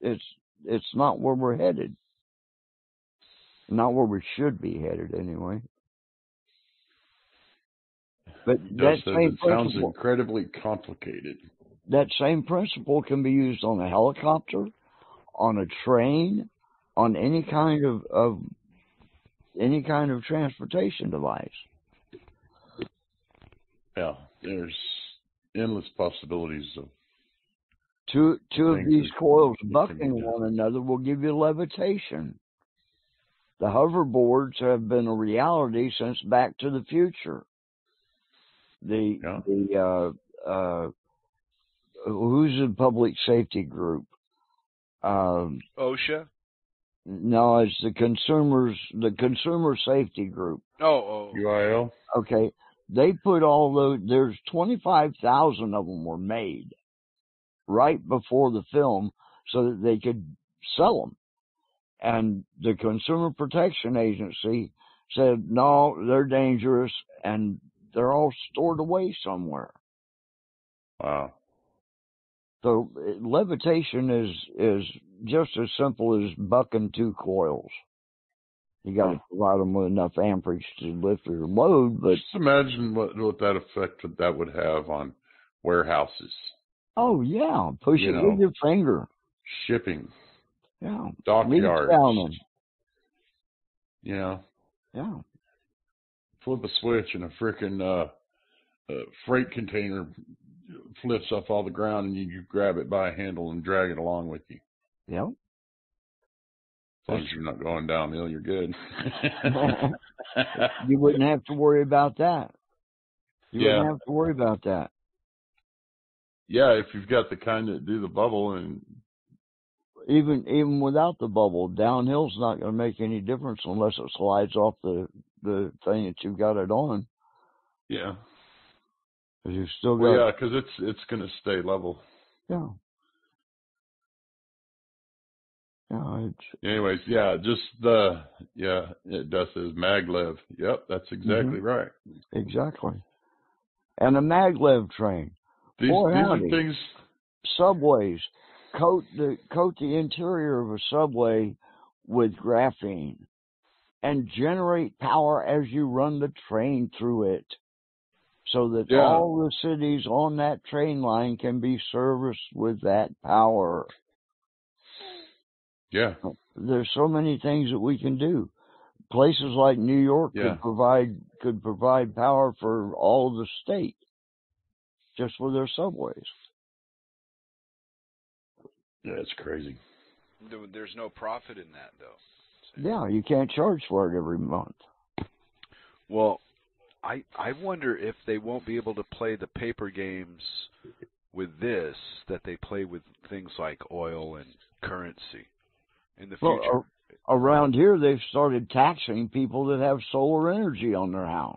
It's not where we're headed. Not where we should be headed, anyway. But that sounds incredibly complicated. That same principle can be used on a helicopter, on a train, on any kind of transportation device. Yeah, there's endless possibilities of two of these coils bucking one another will give you levitation. The hoverboards have been a reality since Back to the Future. Who's the public safety group? OSHA? No, it's the consumer safety group. Oh. UIL. Okay. They put all those, there's 25,000 of them were made right before the film so that they could sell them. And the Consumer Protection Agency said, no, they're dangerous, and they're all stored away somewhere. Wow. So levitation is just as simple as bucking two coils. You got to provide them with enough amperage to lift your load. But just imagine what that effect that would have on warehouses. Oh yeah, push it with your finger. Shipping. Yeah. Dockyards. You know. Yeah. Flip a switch and a freaking freight container flips up all the ground, and you grab it by a handle and drag it along with you. Yeah. As long as you're not going downhill, you're good. You wouldn't have to worry about that. You wouldn't have to worry about that. Yeah, if you've got the kind that do the bubble, and even without the bubble, downhill's not going to make any difference unless it slides off the thing that you've got it on. Yeah. Because you've still got. Well, yeah, because it's going to stay level. Yeah. No, anyways, it does says maglev. Yep, that's exactly right. Exactly. And a maglev train. These are things. Subways coat the interior of a subway with graphene and generate power as you run the train through it, so that all the cities on that train line can be serviced with that power. Yeah. There's so many things that we can do. Places like New York could provide power for all the state just with their subways. Yeah, it's crazy. There's no profit in that, though. Yeah, you can't charge for it every month. Well, I wonder if they won't be able to play the paper games with this that they play with things like oil and currency. In the future. Well, around here, they've started taxing people that have solar energy on their house.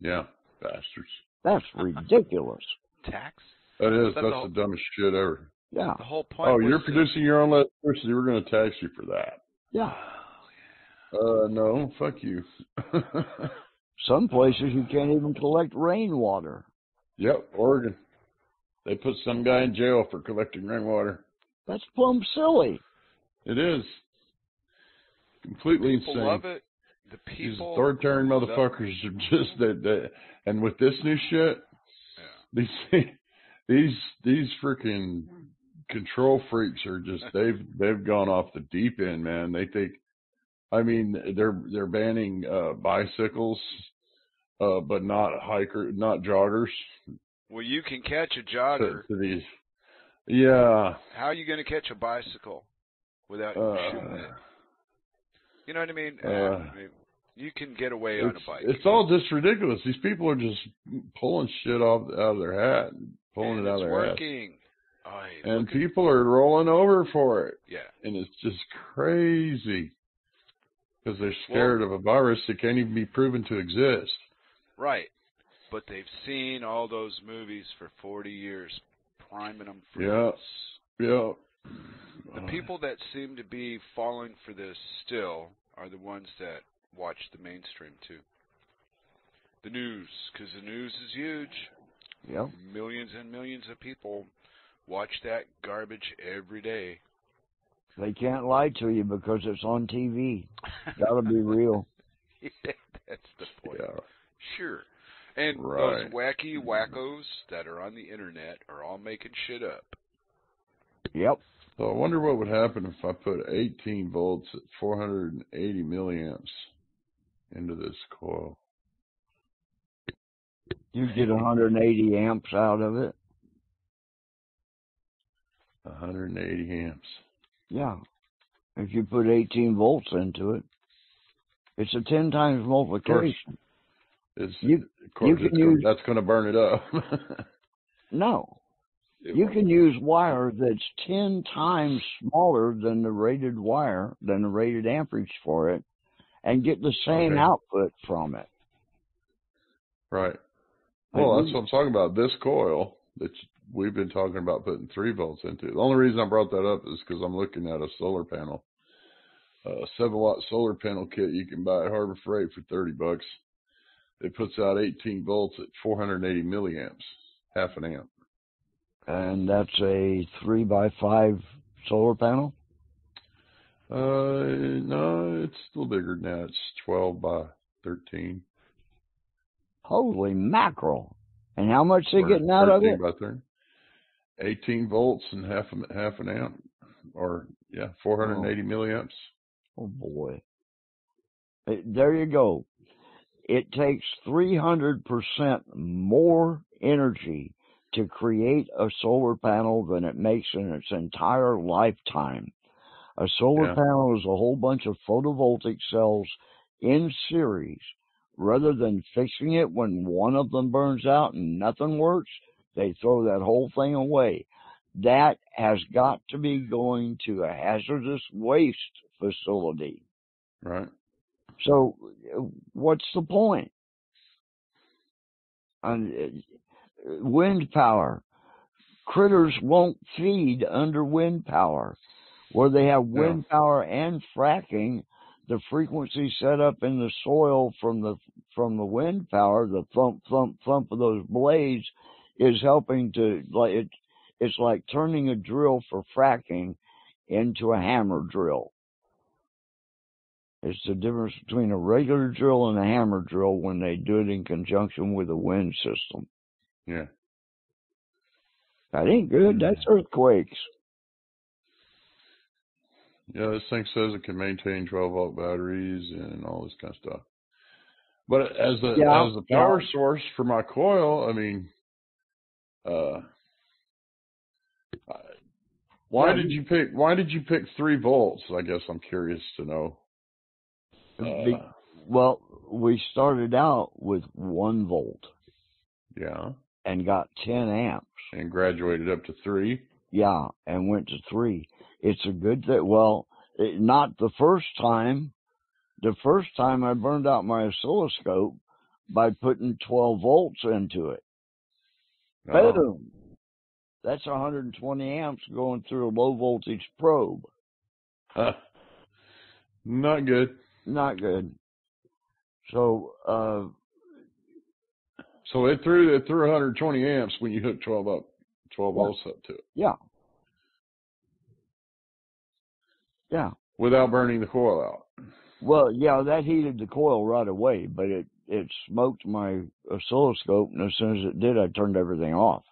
Yeah, bastards. That's ridiculous. Tax? That is. That's the dumbest shit ever. Yeah. The whole point. Oh, you're producing your own electricity. We're going to tax you for that. Yeah. No, fuck you. Some places you can't even collect rainwater. Yep, Oregon. They put some guy in jail for collecting rainwater. That's plumb silly. It is completely insane. Love it. The people, these authoritarian motherfuckers are just that, and with this new shit, these freaking control freaks are just they've gone off the deep end, man. They think, I mean, they're banning bicycles, but not joggers. Well, you can catch a jogger. To these, yeah. How are you going to catch a bicycle? Without shooting it. You know what I mean? You can get away on a bike. It's all just ridiculous. These people are just pulling shit out of their hat. Pulling it out of their hat. And people are rolling over for it. Yeah. And it's just crazy. Because they're scared of a virus that can't even be proven to exist. Right. But they've seen all those movies for 40 years, priming them for this. Yeah. The people that seem to be falling for this still are the ones that watch the mainstream, too. The news, because the news is huge. Yeah. Millions and millions of people watch that garbage every day. They can't lie to you because it's on TV. Got to be real. Yeah, that's the point. Yeah. Sure. And those wacky wackos that are on the Internet are all making shit up. Yep. So I wonder what would happen if I put 18 volts at 480 milliamps into this coil. You'd get 180 amps out of it. 180 amps. Yeah. If you put 18 volts into it, it's a 10 times multiplication. That's going to burn it up. No. You can use wire that's 10 times smaller than the rated wire, than the rated amperage for it, and get the same output from it. Right. Well, that's what I'm talking about. This coil that we've been talking about putting 3 volts into. The only reason I brought that up is because I'm looking at a solar panel, a 7-watt solar panel kit you can buy at Harbor Freight for $30. It puts out 18 volts at 480 milliamps, half an amp. And that's a 3x5 solar panel? No, it's a little bigger than that. It's 12 by 13. Holy mackerel! And how much they're getting out of it? 13 by 13. 18 volts and half an amp, or yeah, 480 milliamps. Oh boy! There you go. It takes 300% more energy to create a solar panel than it makes in its entire lifetime. A solar panel is a whole bunch of photovoltaic cells in series. Rather than fixing it when one of them burns out and nothing works, they throw that whole thing away. That has got to be going to a hazardous waste facility. Right. So what's the point? Wind power. Critters won't feed under wind power. Where they have wind power and fracking, the frequency set up in the soil from the wind power, the thump thump thump of those blades, is helping to it's like turning a drill for fracking into a hammer drill. It's the difference between a regular drill and a hammer drill when they do it in conjunction with a wind system. Yeah, that ain't good. That's earthquakes. Yeah, this thing says it can maintain 12-volt batteries and all this kind of stuff. But as the power source for my coil, I mean, why did you pick 3 volts? I guess I'm curious to know. Well, we started out with 1 volt. Yeah. And got 10 amps. And graduated up to 3. Yeah, and went to 3. It's a good thing. Well, not the first time. The first time I burned out my oscilloscope by putting 12 volts into it. Oh. Boom! That's 120 amps going through a low voltage probe. Not good. Not good. So, so it threw 120 amps when you hooked 12 volts up to it. Yeah. Yeah. Without burning the coil out. Well, yeah, that heated the coil right away, but it smoked my oscilloscope, and as soon as it did, I turned everything off.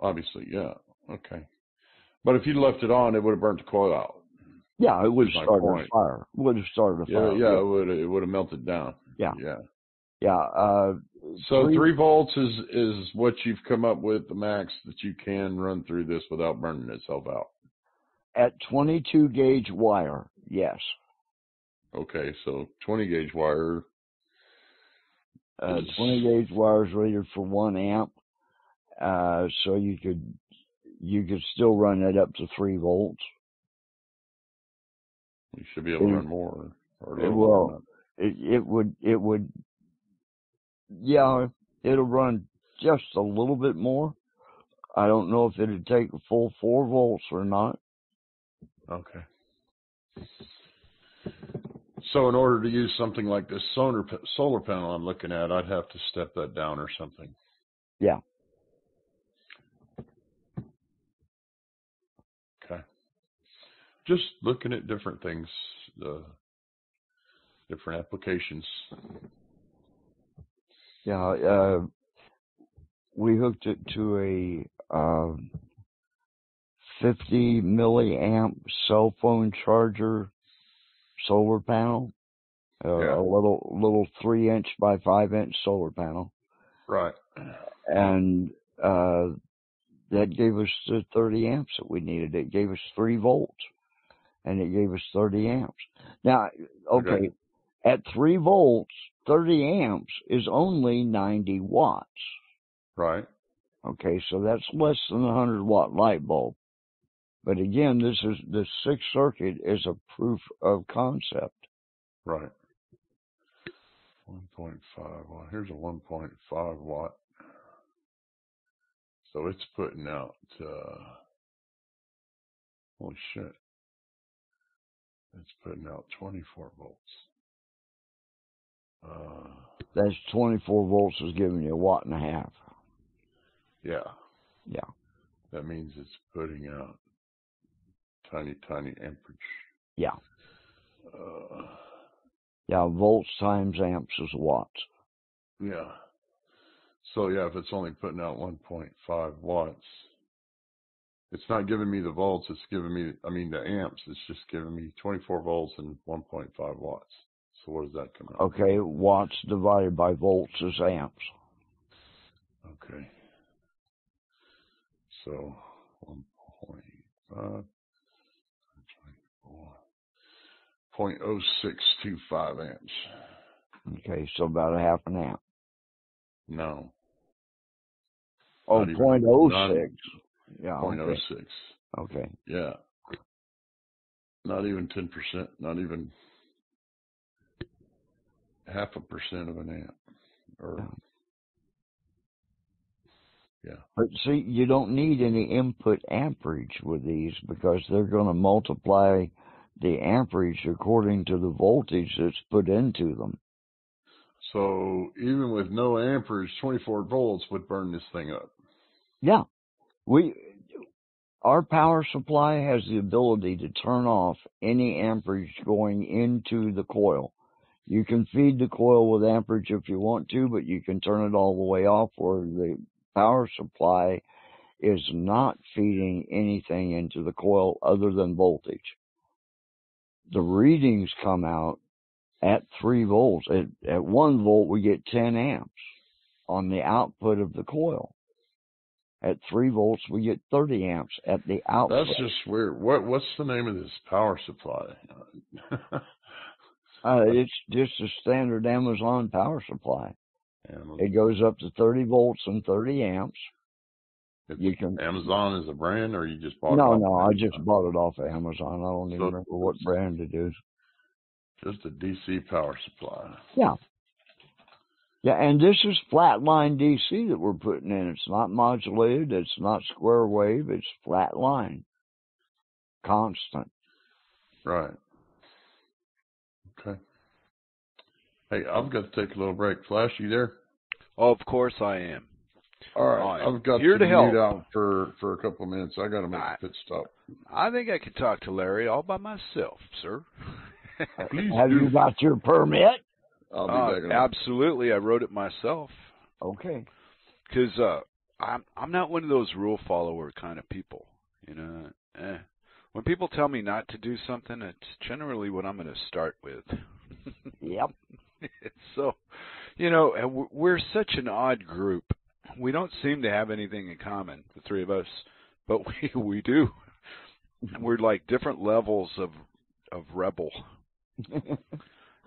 Obviously, yeah. Okay. But if you left it on, it would have burnt the coil out. Yeah, it would have started a fire. Would have started a fire. Yeah, it would have melted down. Yeah. Yeah. Yeah. So 3 volts is what you've come up with, the max that you can run through this without burning itself out. At 22 gauge wire, yes. Okay, so 20 gauge wire. 20 gauge wire is rated for 1 amp, so you could still run it up to 3 volts. You should be able to run more. Well, it would. Yeah, it'll run just a little bit more. I don't know if it'd take a full 4 volts or not. Okay. So in order to use something like this solar panel I'm looking at, I'd have to step that down or something. Yeah. Okay. Just looking at different things, different applications. Yeah, we hooked it to a 50 milliamp cell phone charger solar panel, a little 3-inch by 5-inch solar panel. Right. And that gave us the 30 amps that we needed. It gave us 3 volts, and it gave us 30 amps. Now, okay. At 3 volts, 30 amps is only 90 watts. Right. Okay, so that's less than a 100-watt light bulb. But again, this sixth circuit is a proof of concept. Right. 1.5 watt. Here's a 1.5 watt. So it's putting out, holy shit. It's putting out 24 volts. That's 24 volts is giving you 1.5 watts. Yeah. Yeah. That means it's putting out tiny, tiny amperage. Yeah. Yeah, volts times amps is watts. Yeah. So, yeah, if it's only putting out 1.5 watts, it's not giving me the volts. It's giving me, I mean, the amps. It's just giving me 24 volts and 1.5 watts. So what does that come out? Okay, watts divided by volts is amps. Okay. So 1.5, 0.0625 amps. Okay, so about a half an amp. No. Oh, 0.06. Yeah. 0.06. Okay. Yeah. Not even 10%. Not even half a percent of an amp. Or yeah. But see, you don't need any input amperage with these because they're going to multiply the amperage according to the voltage that's put into them. So even with no amperage, 24 volts would burn this thing up. Yeah. Our power supply has the ability to turn off any amperage going into the coil. You can feed the coil with amperage if you want to, but you can turn it all the way off where the power supply is not feeding anything into the coil other than voltage. The readings come out at 3 volts. At 1 volt, we get 10 amps on the output of the coil. At 3 volts, we get 30 amps at the output. That's just weird. What's the name of this power supply? It's just a standard Amazon power supply. Amazon. It goes up to 30 volts and 30 amps. Amazon is a brand, or you just bought it off? No, I just bought it off of Amazon. I don't even remember what brand it is. Just a DC power supply. Yeah. Yeah, and this is flat-line DC that we're putting in. It's not modulated. It's not square wave. It's flat-line. Constant. Right. Okay. Hey, I've got to take a little break. Flash, you there? Oh, of course I am. All right. I've got to mute out for a couple of minutes. I got to make a pit stop. I think I could talk to Larry all by myself, sir. Have you got your permit? I'll be back. Absolutely, I wrote it myself. Okay. Because I'm not one of those rule follower kind of people. You know, when people tell me not to do something, it's generally what I'm going to start with. Yep. So, you know, we're such an odd group. We don't seem to have anything in common, the three of us, but we do. We're like different levels of rebel.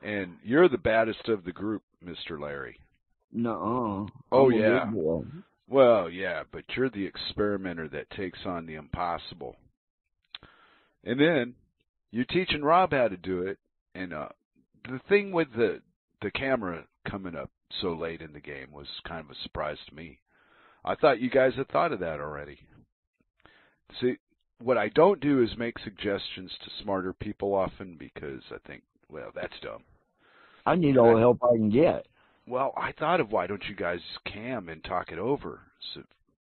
And you're the baddest of the group, Mr. Larry. No. Oh, yeah. Well, yeah, but you're the experimenter that takes on the impossible. And then you're teaching Rob how to do it. And the thing with the camera coming up so late in the game was kind of a surprise to me. I thought you guys had thought of that already. See, what I don't do is make suggestions to smarter people often because I think, well, that's dumb. I need all the help I can get. Well, I thought of why don't you guys cam and talk it over,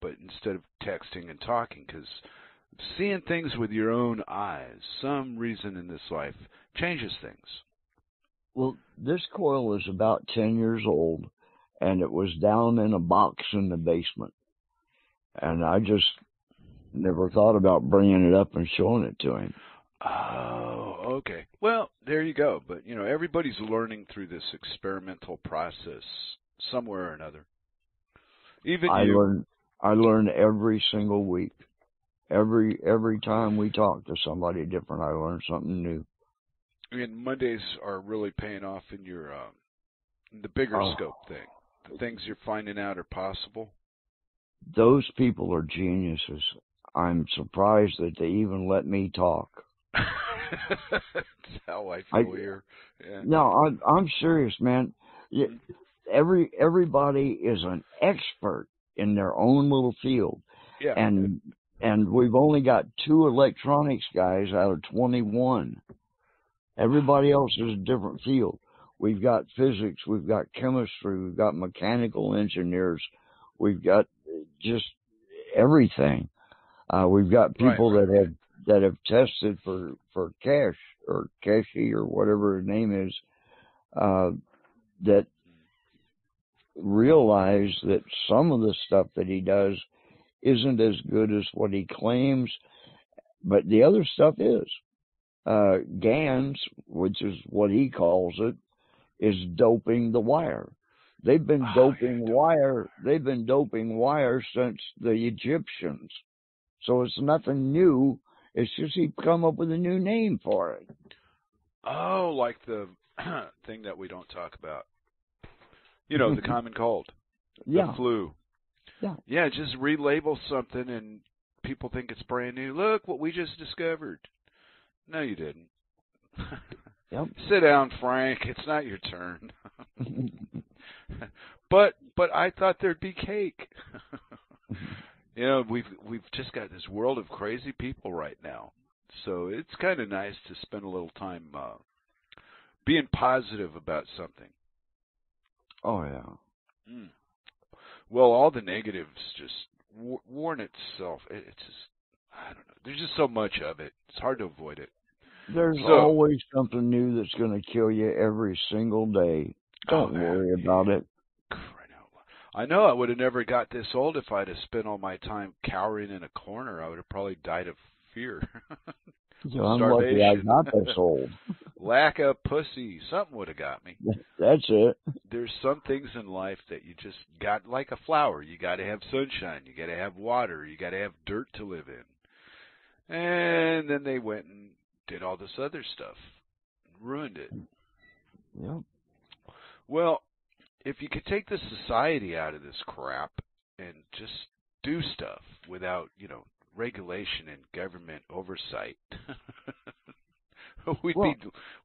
but instead of texting and talking, because seeing things with your own eyes, some reason in this life, changes things. Well, this coil is about 10 years old, and it was down in a box in the basement. And I just never thought about bringing it up and showing it to him. Oh, okay. Well, there you go. But, you know, everybody's learning through this experimental process somewhere or another. Even you. I learn every single week. Every time we talk to somebody different, I learn something new. And Mondays are really paying off in your the bigger scope thing. The things you're finding out are possible. Those people are geniuses. I'm surprised that they even let me talk. That's how I feel here. Yeah. No, I'm serious, man. Everybody is an expert in their own little field. Yeah. And we've only got 2 electronics guys out of 21. Everybody else is a different field. We've got physics, we've got chemistry, we've got mechanical engineers, we've got just everything. We've got people that have tested for Keshe or Keshe or whatever her name is, that realize that some of the stuff that he does isn't as good as what he claims, but the other stuff is. GANS, which is what he calls it, is doping the wire. They've been doping wire. They've been doping wire since the Egyptians. So it's nothing new. It's just he's come up with a new name for it. Oh, like the thing that we don't talk about. You know, the common cold. Yeah. The flu. Yeah. Yeah, just relabel something and people think it's brand new. Look what we just discovered. No, you didn't. Yep. Sit down, Frank. It's not your turn. But I thought there'd be cake. You know, we've just got this world of crazy people right now. So it's kind of nice to spend a little time being positive about something. Oh, yeah. Mm. Well, all the negatives just warn itself. It's just, I don't know. There's just so much of it. It's hard to avoid it. There's always something new that's going to kill you every single day. Don't worry about it. I know I would have never got this old if I'd have spent all my time cowering in a corner. I would have probably died of fear. I'm lucky I got this old. Lack of pussy. Something would have got me. That's it. There's some things in life that you just got like a flower. You got to have sunshine. You got to have water. You got to have dirt to live in. And then they went and did all this other stuff. Ruined it. Yep. Well, if you could take the society out of this crap and just do stuff without, you know, regulation and government oversight,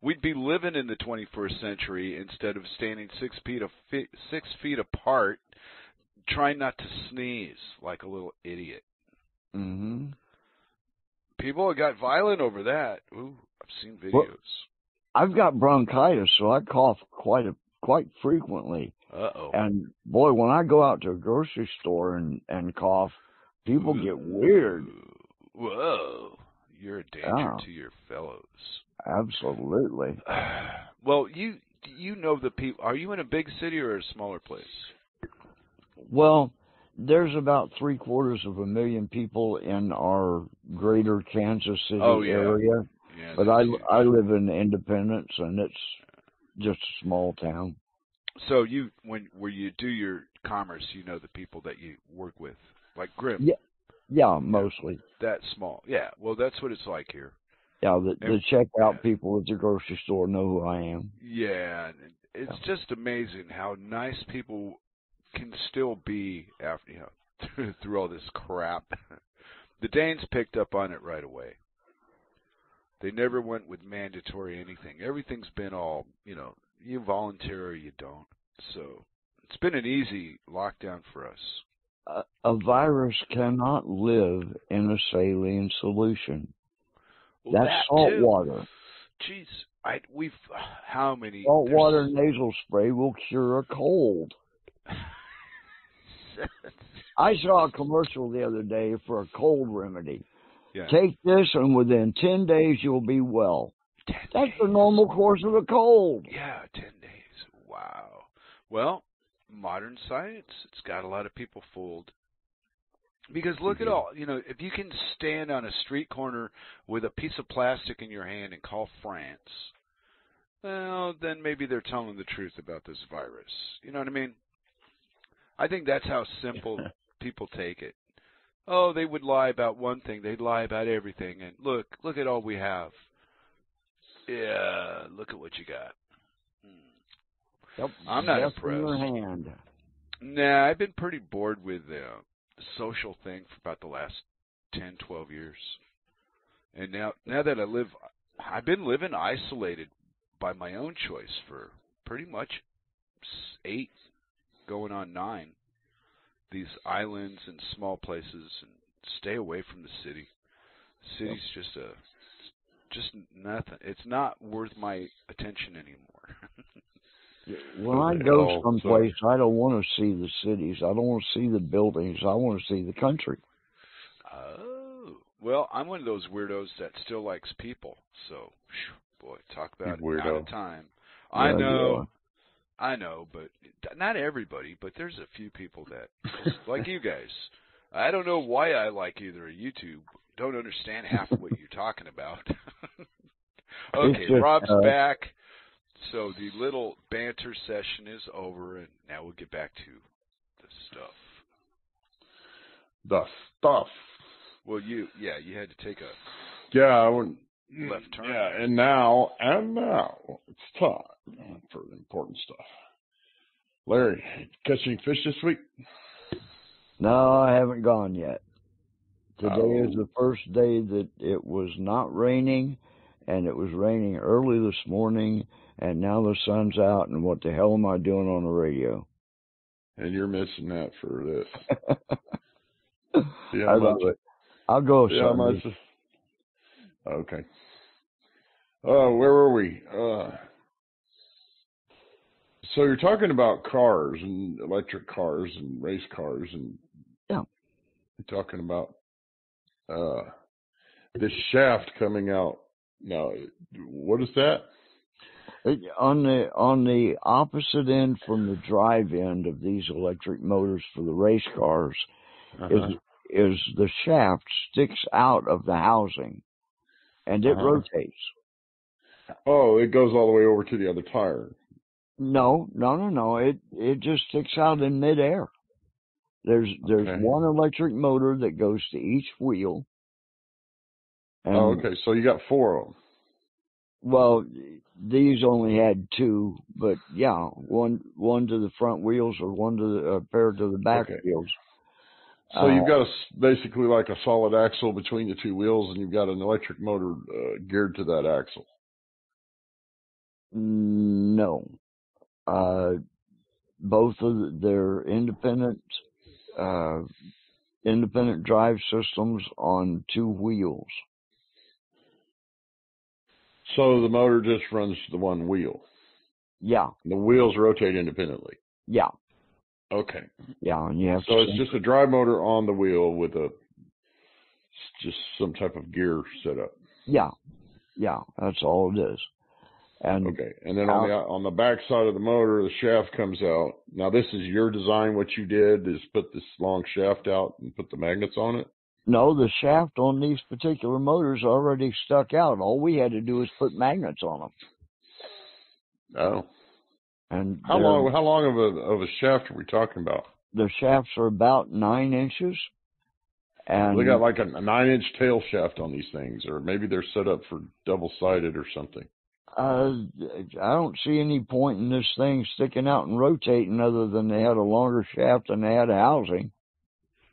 we'd be living in the 21st century instead of standing 6 feet apart, trying not to sneeze like a little idiot. Mm-hmm. People have got violent over that. Ooh, I've seen videos. Well, I've got bronchitis, so I cough quite frequently. Uh-oh. And boy, when I go out to a grocery store and cough, people get weird. Whoa. You're a danger to your fellows. Absolutely. Well, you know the people. Are you in a big city or a smaller place? Well, there's about 3/4 of a million people in our greater Kansas City area. Yeah, but I live in Independence, and it's just a small town. So where you do your commerce, you know the people that you work with, like Grim. Yeah, mostly. That small. Yeah, well, that's what it's like here. Yeah, the checkout people at the grocery store know who I am. Yeah, it's just amazing how nice people can still be after, you know, through all this crap. The Danes picked up on it right away. They never went with mandatory anything. Everything's been all, you know, you volunteer or you don't. So it's been an easy lockdown for us. A virus cannot live in a saline solution. Well, that's salt water. Jeez, how many? Salt water nasal spray will cure a cold. I saw a commercial the other day for a cold remedy. Yeah. Take this, and within 10 days, you'll be well. That's the normal course of a cold. Yeah, 10 days. Wow. Well, modern science, it's got a lot of people fooled. Because look at all, you know, if you can stand on a street corner with a piece of plastic in your hand and call France, well, then maybe they're telling the truth about this virus. You know what I mean? I think that's how simple people take it. Oh, they would lie about one thing. They'd lie about everything. And look at all we have. Yeah, look at what you got. Yep. I'm not impressed. Nah, I've been pretty bored with the social thing for about the last 10, 12 years. And now that I've been living isolated by my own choice for pretty much 8, going on 9. These islands and small places, and stay away from the city. City's just nothing. It's not worth my attention anymore. When I go someplace, I don't want to see the cities. I don't want to see the buildings. I want to see the country. Oh. Well, I'm one of those weirdos that still likes people. So, boy, talk about out of time. Yeah, I know, but not everybody. But there's a few people that like you guys. I don't know why I like either of you two. Don't understand half of what you're talking about. Okay, just, Rob's back. So the little banter session is over, and now we'll get back to the stuff. The stuff. Well, you had to take a left turn. Yeah, and now it's time for the important stuff. Larry, catching fish this week? No, I haven't gone yet. Today is the first day that it was not raining, and it was raining early this morning, and now the sun's out, and what the hell am I doing on the radio? And you're missing that for this. I love it. I'll go Sunday. Okay. Where were we? So you're talking about cars and electric cars and race cars and you're talking about this shaft coming out. Now, what is that? On the opposite end from the drive end of these electric motors for the race cars is the shaft sticks out of the housing, and it rotates. Oh, it goes all the way over to the other tire. No. It just sticks out in midair. There's one electric motor that goes to each wheel. Okay. So you got four of them. Well, these only had two, but yeah, one to the front wheels or one to the pair to the back wheels. So you've got basically like a solid axle between the two wheels, and you've got an electric motor geared to that axle. No. Both of their independent drive systems on two wheels. So the motor just runs the one wheel. Yeah. The wheels rotate independently. Yeah. Okay. Yeah, and you have so it's just a drive motor on the wheel with just some type of gear set up. Yeah. Yeah, that's all it is. And then on the back side of the motor, the shaft comes out. Now, this is your design. What you did is put this long shaft out and put the magnets on it? No, the shaft on these particular motors already stuck out. All we had to do is put magnets on them. Oh. And how long of a shaft are we talking about? The shafts are about 9 inches. And they got like a 9-inch tail shaft on these things, or maybe they're set up for double-sided or something. I don't see any point in this thing sticking out and rotating other than they had a longer shaft and they had a housing.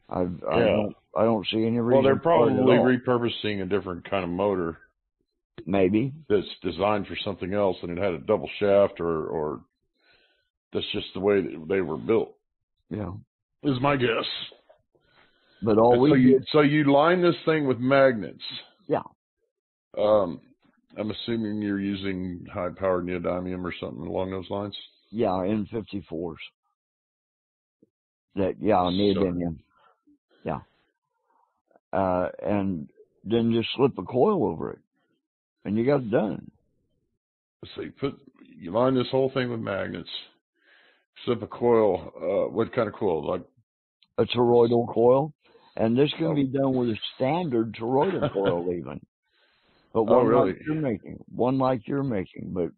I don't see any reason. Well, they're probably repurposing a different kind of motor. Maybe. That's designed for something else, and it had a double shaft, or that's just the way that they were built. Yeah. Is my guess. But So you line this thing with magnets. Yeah. I'm assuming you're using high-powered neodymium or something along those lines? Yeah, N54s. Neodymium. Yeah. And then just slip a coil over it, and you got it done. So you line this whole thing with magnets, slip a coil. What kind of coil? Like a toroidal coil, and this can be done with a standard toroidal coil even. But one like you're making, but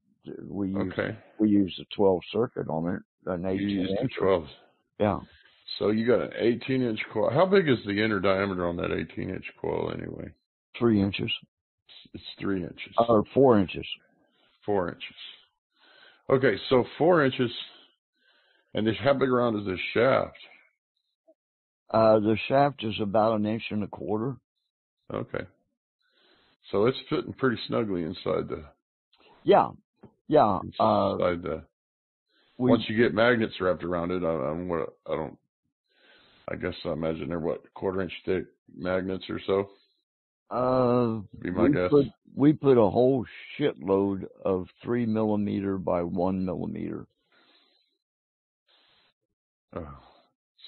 we use the 12 circuit on it, an 18-inch. 12. Yeah. So you got an 18-inch coil. How big is the inner diameter on that 18-inch coil anyway? 3 inches. It's 3 inches. Or 4 inches. 4 inches. Okay, so 4 inches. And how big around is this shaft? The shaft is about 1.25 inches. Okay. So it's fitting pretty snugly inside the... Yeah, yeah. Inside the... Once you get magnets wrapped around it, I guess I imagine they're, quarter-inch thick magnets or so? Be my guess. We put a whole shitload of 3 millimeter by 1 millimeter. Oh,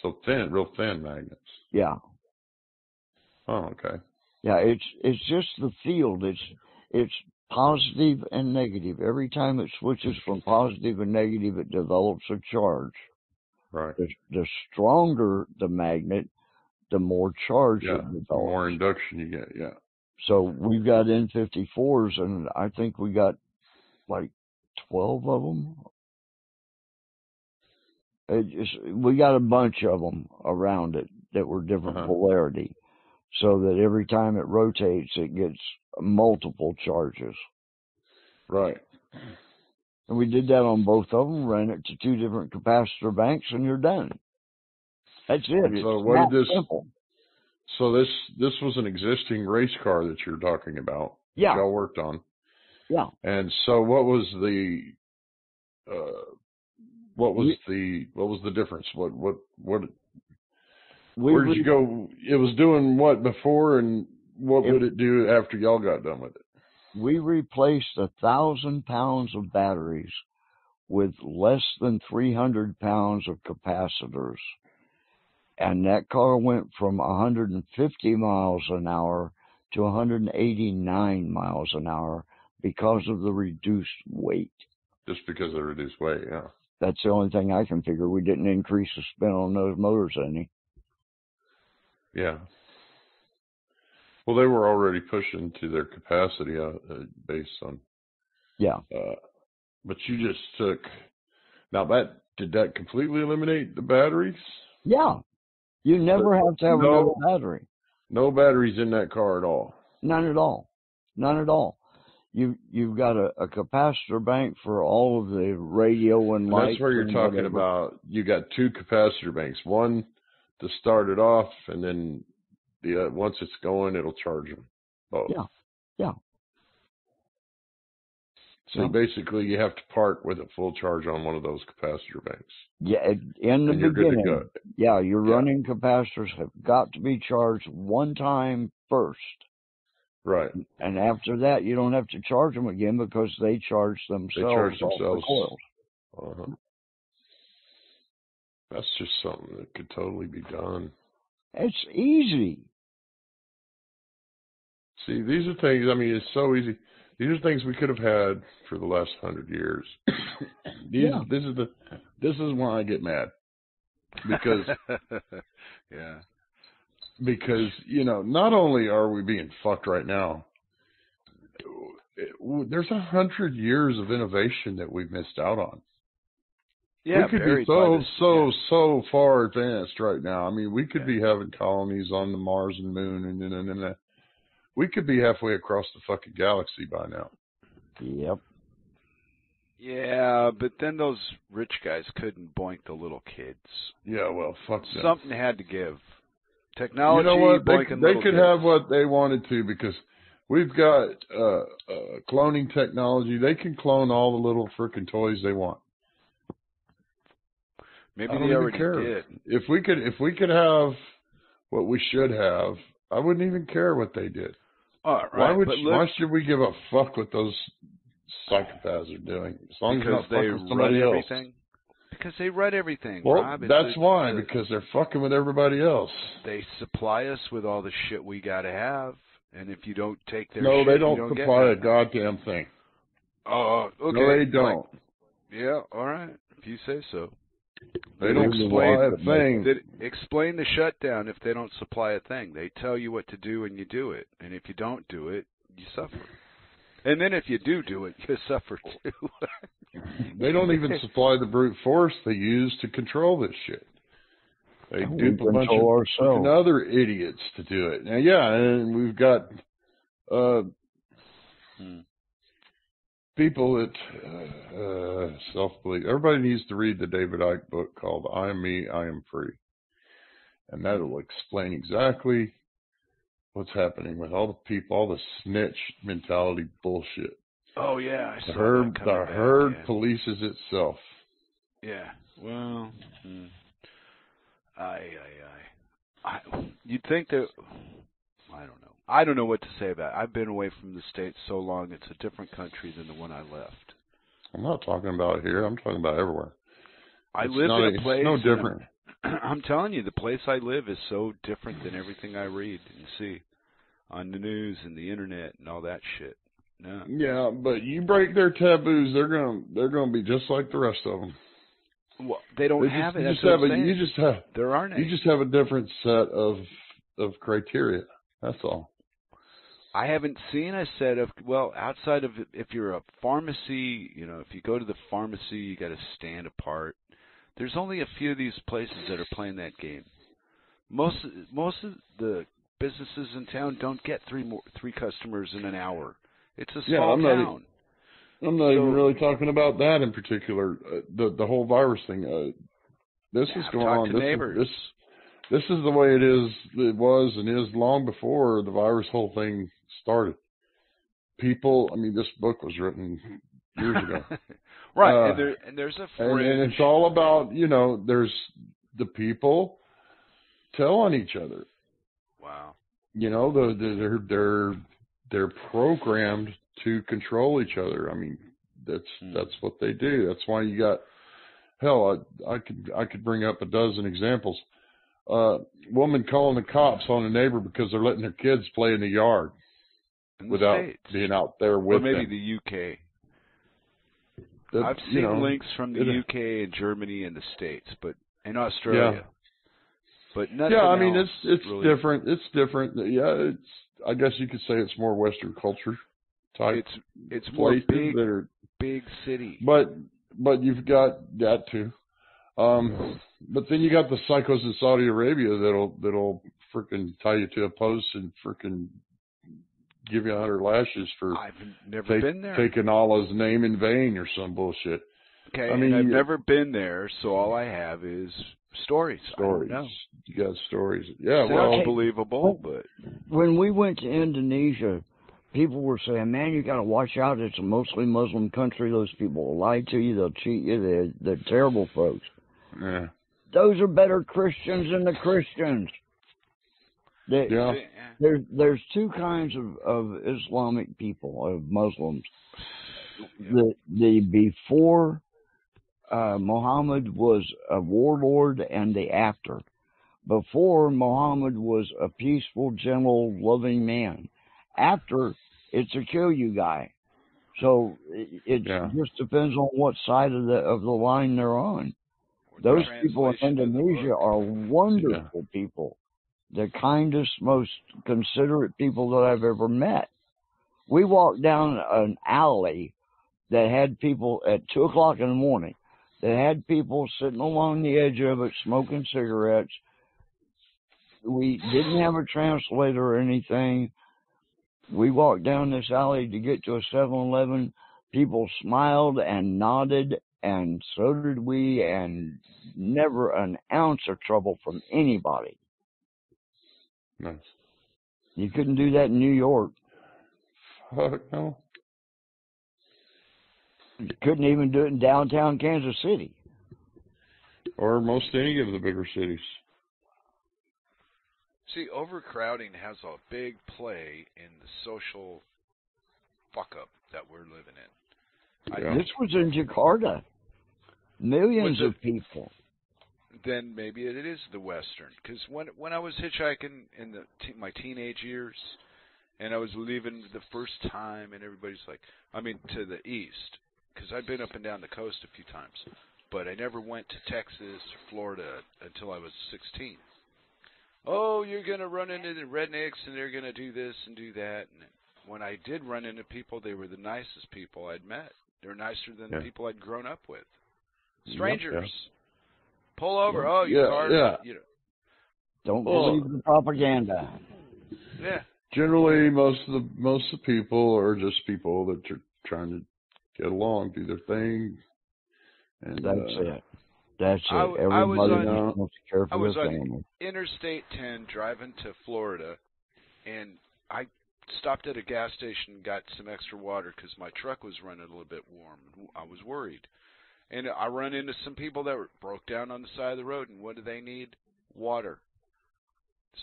so thin, real thin magnets. Yeah. Oh, okay. Yeah, it's just the field. It's positive and negative. Every time it switches from positive and negative, it develops a charge. Right. The stronger the magnet, the more charge it develops. The more induction you get, yeah. So we've got N54s, and I think we got like 12 of them. We got a bunch of them around it that were different polarity, so that every time it rotates, it gets multiple charges. Right. And we did that on both of them, ran it to two different capacitor banks, and you're done. That's it. So what did this? Simple. So this was an existing race car that you're talking about. Yeah. Y'all worked on. Yeah. And so what was the? What was the difference? What? Where did you go? It was doing what before, and what would it do after y'all got done with it? We replaced 1,000 pounds of batteries with less than 300 pounds of capacitors, and that car went from 150 miles an hour to 189 miles an hour because of the reduced weight. Just because of the reduced weight, yeah. That's the only thing I can figure. We didn't increase the spin on those motors any. Yeah. Well, they were already pushing to their capacity based on. Yeah. But you just took. Now did that completely eliminate the batteries? Yeah. You never have to have another battery. No batteries in that car at all. None at all. None at all. You've got a capacitor bank for all of the radio and lights. That's where you're talking about. You got two capacitor banks, one to start it off, and then once it's going, it'll charge them both. Yeah, yeah. So basically, you have to park with a full charge on one of those capacitor banks. Yeah, in the beginning. You're good to go. Yeah, your running capacitors have got to be charged one time first. Right. And after that, you don't have to charge them again because they charge themselves. They charge themselves. Off the coils. Uh-huh. That's just something that could totally be done. It's easy. See, these are things, I mean, it's so easy. These are things we could have had for the last 100 years. This is why I get mad. Because yeah. Because, you know, not only are we being fucked right now, there's 100 years of innovation that we've missed out on. Yeah, we could be so far advanced right now. I mean, we could be having colonies on the Mars and Moon, and we could be halfway across the fucking galaxy by now. Yep. Yeah, but then those rich guys couldn't boink the little kids. Yeah, well, fuck them. Something had to give. Technology, you know what? They could have what they wanted to because we've got cloning technology. They can clone all the little freaking toys they want. Maybe they already did. If we could have what we should have, I wouldn't even care what they did. All right. Why should we give a fuck what those psychopaths are doing? As long as they run everything. Else. Because they read everything. Well, Rob, that's why, because they're fucking with everybody else. They supply us with all the shit we got to have, and if you don't take their shit, you don't supply a goddamn thing. Oh, okay. No, they don't. Yeah, all right, if you say so. They don't explain a thing. Explain the shutdown if they don't supply a thing. They tell you what to do, and you do it. And if you don't do it, you suffer. And then if you do it, you suffer too. They don't even supply the brute force they use to control this shit. They dupe a bunch of other idiots to do it. Now, yeah, and we've got people that self-believe. Everybody needs to read the David Icke book called I Am Me, I Am Free. And that will explain exactly what's happening with all the people, all the snitch mentality bullshit. Oh, yeah. I saw the herd polices itself. Yeah. Well, you'd think that, I don't know. I don't know what to say about it. I've been away from the States so long, it's a different country than the one I left. I'm not talking about here. I'm talking about everywhere. I live in a place. It's no different. I'm telling you, the place I live is so different than everything I read and see. on the news and the internet and all that shit. No. Yeah, but you break their taboos, they're gonna be just like the rest of them. Well, they don't have it. There aren't any. You just have a different set of criteria. That's all. I haven't seen a set of, well, outside of if you're a pharmacy, you know, if you go to the pharmacy, you got to stand apart. There's only a few of these places that are playing that game. Most of the businesses in town don't get three customers in an hour. It's a small town. I'm not even really talking about that in particular. The whole virus thing. This is going on. This is the way it is. It was and is long before the virus whole thing started. People, I mean, this book was written years ago. Right, and there's a fringe. And it's all about, you know, there's the people tell on each other. Wow. You know, they're programmed to control each other. I mean, that's what they do. That's why you got hell. I could bring up a dozen examples. Woman calling the cops on a neighbor because they're letting their kids play in the yard without being out there with them. Or maybe the UK. I've seen links from the UK and Germany and the States, but in Australia. Yeah. But nothing. Yeah, I mean it's really different. It's different. Yeah, I guess you could say it's more Western culture. It's more big city. But you've got that too. But then you got the psychos in Saudi Arabia that'll freaking tie you to a post and freaking give you 100 lashes for taking Allah's name in vain or some bullshit. Okay, I mean, I've never been there, so all I have is stories. I don't know. You got stories. Yeah, well, believable. But when we went to Indonesia, people were saying, man, you got to watch out. It's a mostly Muslim country. Those people will lie to you. They'll cheat you. They're terrible folks. Yeah. Those are better Christians than the Christians. There's two kinds of Islamic people, of Muslims. The before Muhammad was a warlord and the after. Before, Muhammad was a peaceful, gentle, loving man. After, it's a kill you guy. So it just depends on what side of the line they're on. Those people in Indonesia are wonderful people, the kindest, most considerate people that I've ever met. We walked down an alley that had people at 2:00 in the morning. That had people sitting along the edge of it smoking cigarettes. We didn't have a translator or anything. We walked down this alley to get to a 7-Eleven. People smiled and nodded, and so did we, and never an ounce of trouble from anybody. Nice. You couldn't do that in New York. Fuck no. You couldn't even do it in downtown Kansas City. Or most any of the bigger cities. See, overcrowding has a big play in the social fuck-up that we're living in. Yeah. This was in Jakarta. Millions of people. Then maybe it is the Western. Because when I was hitchhiking in my teenage years, and I was leaving the first time, and everybody's like, I mean, to the east. Because I'd been up and down the coast a few times. But I never went to Texas or Florida until I was 16. Oh, you're going to run into the rednecks, and they're going to do this and do that. And when I did run into people, they were the nicest people I'd met. They're nicer than the people I'd grown up with. Strangers. Yep, pull over. Oh, you are. Yeah. You know. Don't believe the propaganda. Yeah. Generally, most of the people are just people that are trying to get along, do their thing. And that's it. That's it. I was on Interstate 10 driving to Florida, and I stopped at a gas station and got some extra water because my truck was running a little bit warm. I was worried. And I run into some people that broke down on the side of the road, and what do they need? Water.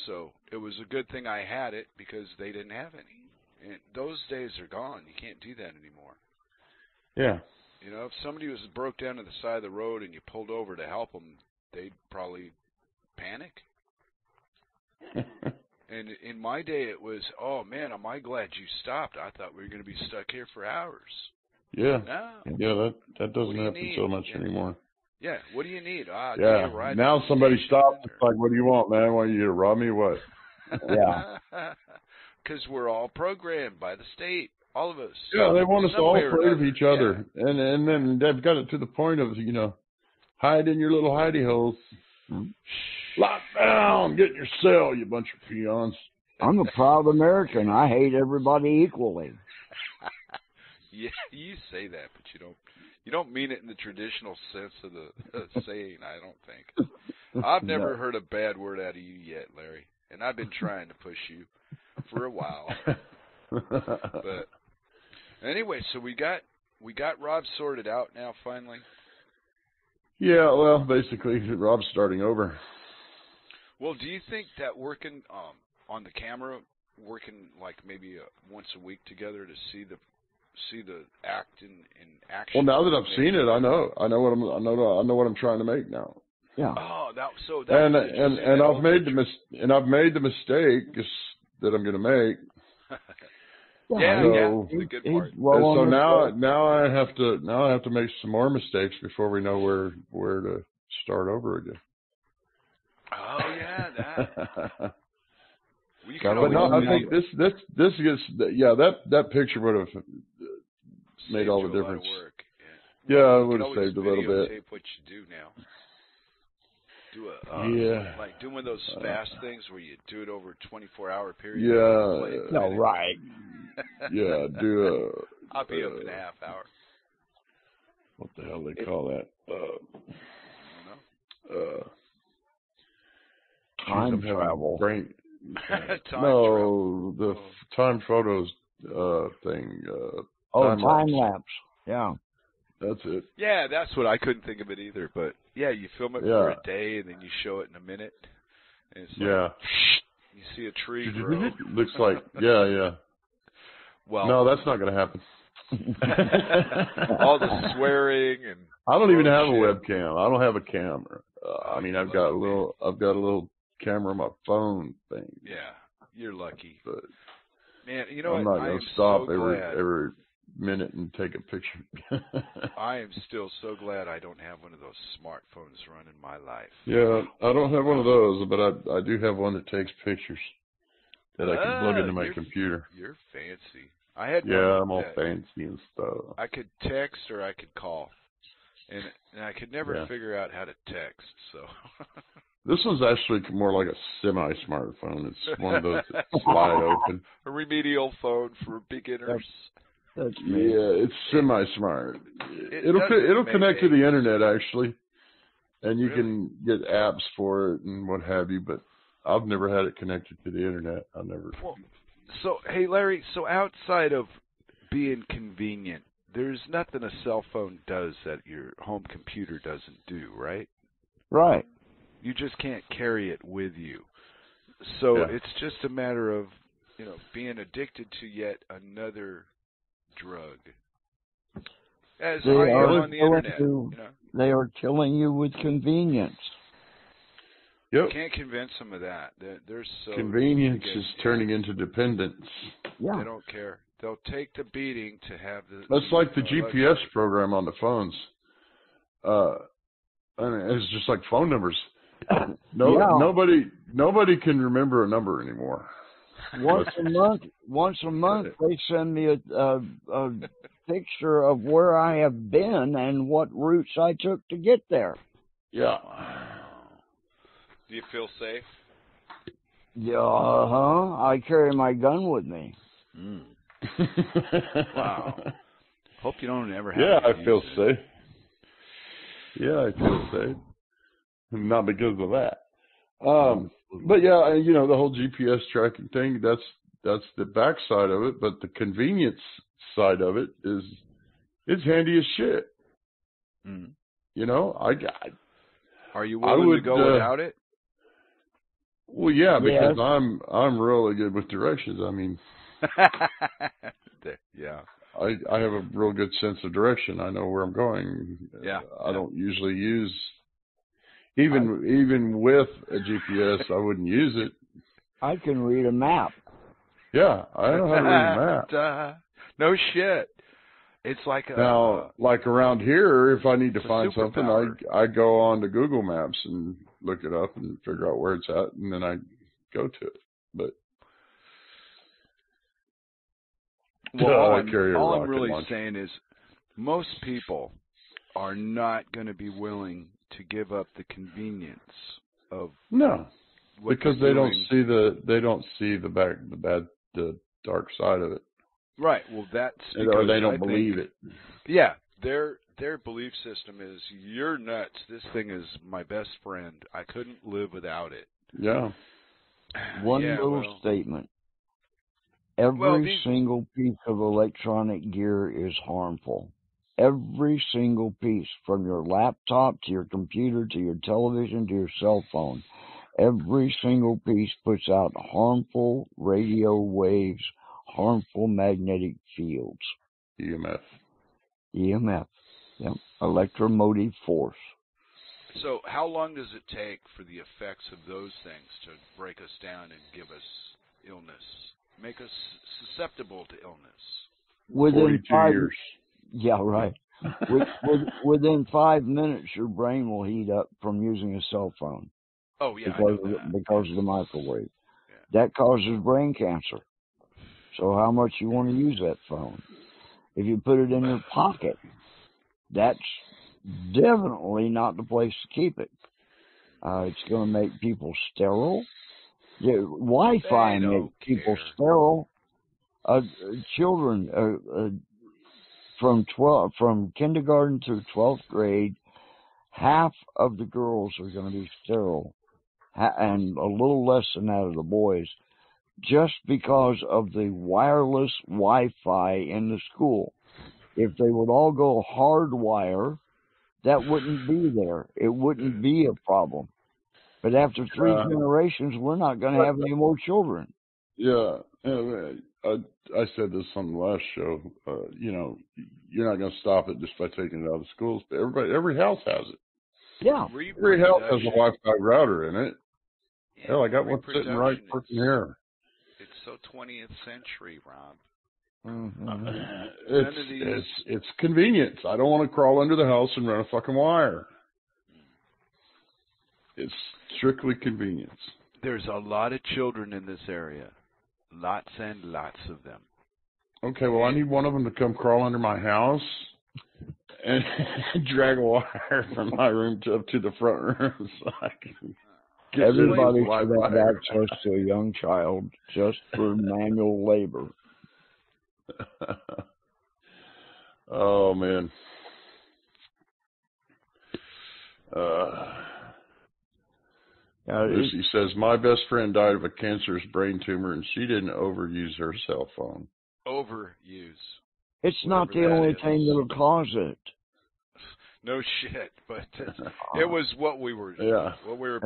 So it was a good thing I had it because they didn't have any. And those days are gone. You can't do that anymore. Yeah. You know, if somebody was broke down to the side of the road and you pulled over to help them, they'd probably panic. And in my day, it was, oh, man, am I glad you stopped. I thought we were going to be stuck here for hours. Yeah. No. Yeah, that doesn't happen so much anymore. Yeah. What do you need? Yeah. Right now somebody stops. It's like, what do you want, man? Want you to rob me? What? Yeah. Because we're all programmed by the state. All of us. Yeah, they want us to all afraid of each other. Yeah. And then they've got it to the point of, you know, hide in your little hidey holes. Lock down. Get in your cell, you bunch of peons. I'm a proud American. I hate everybody equally. Yeah, you say that, but you don't mean it in the traditional sense of the saying, I don't think. I've never heard a bad word out of you yet, Larry. And I've been trying to push you for a while. But anyway, so we got Rob sorted out now finally. Yeah, well, basically Rob's starting over. Well, do you think that working on the camera, working like maybe once a week together to see the act in action? Well, now that I've seen it, I know what I'm trying to make now. Yeah. Oh, and I've made the mistake that I'm going to make. Yeah, so, yeah, good part. Well, so now I have to make some more mistakes before we know where to start over again. Oh yeah, that. We can I think this gets that picture would have made all the difference. Yeah, well, it would have saved a little bit. Videotape what you do now. Like doing those fast things where you do it over a 24-hour period. Yeah, no, right. Yeah, do a. I'll be up in a half hour. What the hell they call that? I don't know. Time travel. Time photos thing. Time lapse. Yeah. That's it. Yeah, that's what I couldn't think of it either. But yeah, you film it for a day and then you show it in a minute. And it's like, you see a tree grow. Looks like yeah. Well, no, that's not going to happen. All the swearing and I don't even have a webcam. I don't have a camera. I mean, I've got a little camera on my phone thing. Yeah, you're lucky. But man, you know, I'm not going to stop every minute and take a picture. I am still so glad I don't have one of those smartphones running my life. Yeah, I don't have one of those, but I do have one that takes pictures that I can plug into my computer. You're fancy. I had one I'm all fancy and stuff. I could text or I could call, and I could never figure out how to text. So this one's actually more like a semi-smartphone. It's one of those that slide open. A remedial phone for beginners. Yeah, it's semi-smart. It'll connect to the internet actually, and you can get apps for it and what have you. But I've never had it connected to the internet. I never. Well, so hey, Larry. So outside of being convenient, there's nothing a cell phone does that your home computer doesn't do, right? Right. You just can't carry it with you. So it's just a matter of being addicted to yet another drug. As they are on the internet, they are killing you with convenience. Yep. You can't convince them of that. They're so convenience is turning into dependence. Yeah. They don't care. They'll take the beating to have the. That's like the GPS program on the phones. It's just like phone numbers. Nobody can remember a number anymore. Once a month, they send me a picture of where I have been and what routes I took to get there. Yeah. Do you feel safe? Yeah. I carry my gun with me. Mm. Wow. Hope you don't ever have. Yeah, I feel safe. Yeah, I feel safe. Not because of that. But yeah, the whole GPS tracking thing, that's the backside of it, but the convenience side of it is it's handy as shit. Mm. Are you willing to go without it? Well, yeah, because I'm really good with directions. I mean, yeah. I have a real good sense of direction. I know where I'm going. Yeah. I don't usually use even with a GPS, I wouldn't use it. I can read a map. Yeah, I know how to read a map. No shit. It's like a, now, like around here, if I need to find something, I go on to Google Maps and look it up and figure out where it's at, and then I go to it. But well, all I'm really saying is most people are not going to be willing to give up the convenience of because they don't see the dark side of it. Right. Well, that's because they don't believe it. Yeah, their belief system is you're nuts. This thing is my best friend. I couldn't live without it. Yeah. One little statement. Every single piece of electronic gear is harmful. Every single piece, from your laptop to your computer to your television to your cell phone, every single piece puts out harmful radio waves, harmful magnetic fields. EMF. Yep. Electromotive force. So how long does it take for the effects of those things to break us down and give us illness, make us susceptible to illness? Within 5 years. Yeah, right. Within 5 minutes, your brain will heat up from using a cell phone. Oh, yeah. Because of the microwave. Yeah. That causes brain cancer. So how much you want to use that phone? If you put it in your pocket, that's definitely not the place to keep it. It's going to make people sterile. Wi-Fi makes people sterile. Children from kindergarten through 12th grade, half of the girls are going to be sterile, and a little less than that of the boys, just because of the wireless Wi-Fi in the school. If they would all go hardwire, that wouldn't be there. It wouldn't be a problem. But after three generations, we're not going to have any more children. Yeah. I said this on the last show. You're not going to stop it just by taking it out of schools. But every house has it. Yeah. Every house has a Wi-Fi router in it. Yeah, hell, I got one sitting right freaking here. It's so 20th century, Rob. Mm-hmm. It's convenience. I don't want to crawl under the house and run a fucking wire. It's strictly convenience. There's a lot of children in this area. Lots and lots of them. Okay, well, I need one of them to come crawl under my house and drag a wire from my room up to the front room so I can... Everybody should have access to a young child just for manual labor. Oh, man. Lucy says, my best friend died of a cancerous brain tumor, and she didn't overuse her cell phone. Overuse. It's not the only thing that will cause it. No shit, but it was what we were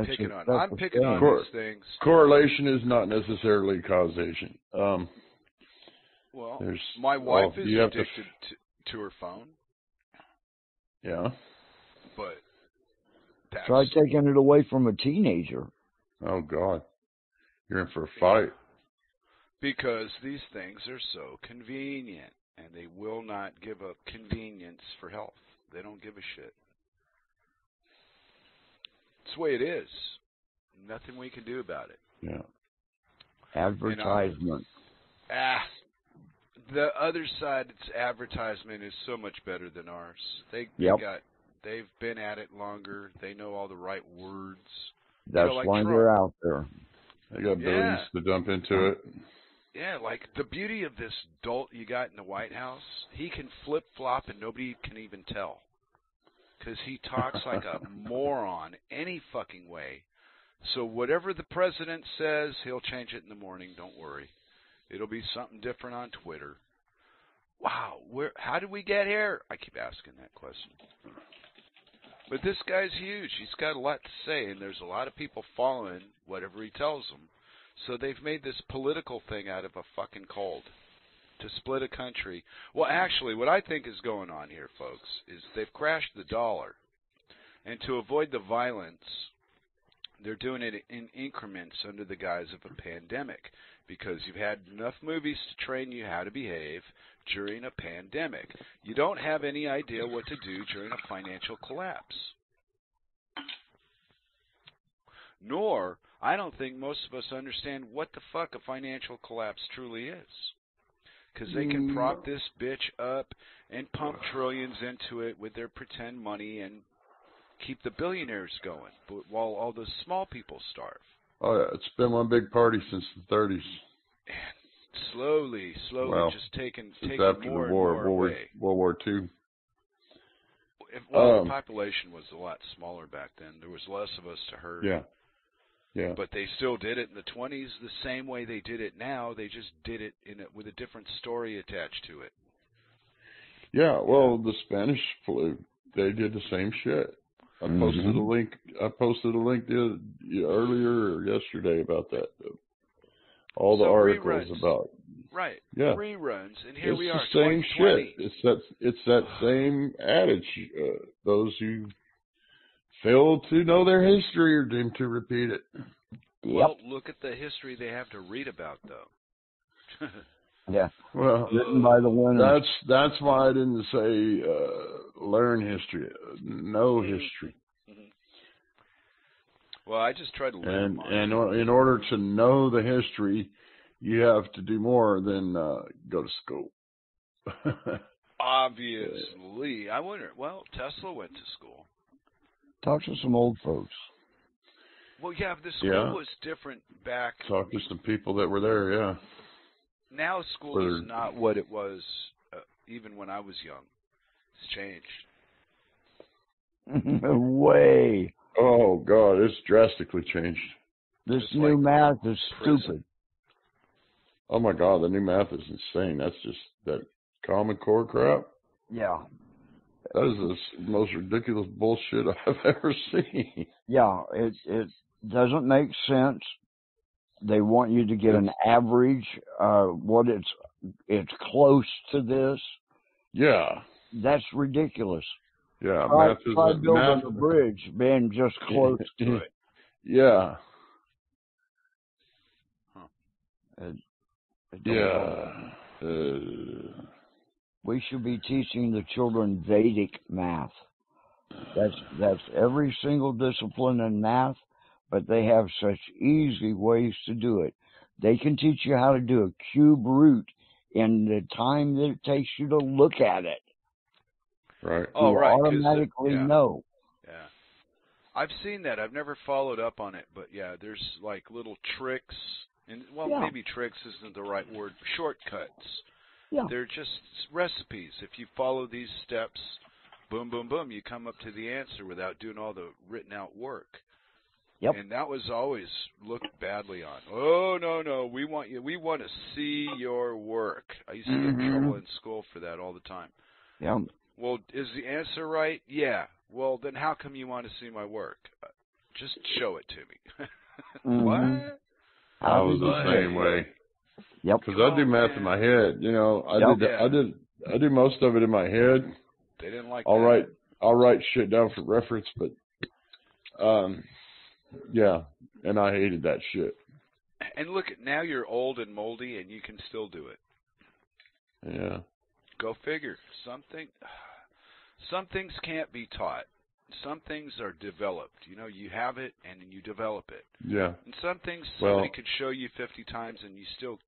picking on. I'm picking on these things. Correlation is not necessarily causation. Well, my wife is addicted to her phone. Yeah. But try taking it away from a teenager. Oh, God. You're in for a fight. Because these things are so convenient, and they will not give up convenience for health. They don't give a shit. It's the way it is. Nothing we can do about it. Yeah. Advertisement. The other side, its advertisement is so much better than ours. They've been at it longer. They know all the right words. That's why they're out there. They got billions to dump into it. Yeah, like the beauty of this dolt you got in the White House, he can flip-flop and nobody can even tell. Because he talks like a moron any fucking way. So whatever the president says, he'll change it in the morning. Don't worry. It'll be something different on Twitter. Wow, how did we get here? I keep asking that question. But this guy's huge. He's got a lot to say, and there's a lot of people following whatever he tells them. So they've made this political thing out of a fucking cold to split a country. Well, actually, what I think is going on here, folks, is they've crashed the dollar. And to avoid the violence, They're doing it in increments under the guise of a pandemic, because you've had enough movies to train you how to behave during a pandemic. You don't have any idea what to do during a financial collapse. Nor, I don't think most of us understand what the fuck a financial collapse truly is. Because they can prop this bitch up and pump trillions into it with their pretend money and keep the billionaires going, but while all those small people starve. Oh, yeah. It's been one big party since the 30s. And slowly, well, just taking after more the war, and more away. World War II. Well, the population was a lot smaller back then. There was less of us to herd. Yeah. Yeah. But they still did it in the 20s the same way they did it now. They just did it with a different story attached to it. Yeah, well, the Spanish flu, they did the same shit. I posted a link. I posted a link yesterday about that. All the articles reruns. About reruns, and here we are. It's the same shit. It's that same adage. Those who fail to know their history are doomed to repeat it. Well, look at the history they have to read about, though. Yeah. Well, written by the winner. That's why I didn't say learn history. No history. Well, I just tried to learn. And in order to know the history, you have to do more than go to school. Obviously. I wonder. Well, Tesla went to school. Talk to some old folks. Well, yeah, but the school was different back. Talk to some people that were there, yeah. Now school is not what it was even when I was young. It's changed. No way. Oh, God, it's drastically changed. This new math is stupid. Oh, my God, the new math is insane. That's just that Common Core crap. Yeah. That is the most ridiculous bullshit I've ever seen. Yeah, it doesn't make sense. They want you to get an average, what it's close to this. Yeah. That's ridiculous. Yeah. Try building a bridge, being just close to it. Yeah. Huh. We should be teaching the children Vedic math. That's every single discipline in math. But they have such easy ways to do it. They can teach you how to do a cube root in the time that it takes you to look at it. Right. Oh, right. Automatically know. Yeah. I've seen that. I've never followed up on it, but yeah, there's like little tricks, and maybe tricks isn't the right word. Shortcuts. Yeah. They're just recipes. If you follow these steps, boom, boom, boom, you come up to the answer without doing all the written out work. Yep. And that was always looked badly on. Oh, no, we want you. We want to see your work. I used to get in trouble in school for that all the time. Yeah. Well, is the answer right? Yeah. Well, then how come you want to see my work? Just show it to me. What? I was the same way. Yep. Because I do math in my head. You know, I do most of it in my head. They didn't like. I'll write shit down for reference, but. Yeah, and I hated that shit. And look, now you're old and moldy, and you can still do it. Yeah. Go figure. Some things can't be taught. Some things are developed. You know, you have it, and you develop it. Yeah. And some things somebody could show you 50 times, and you still,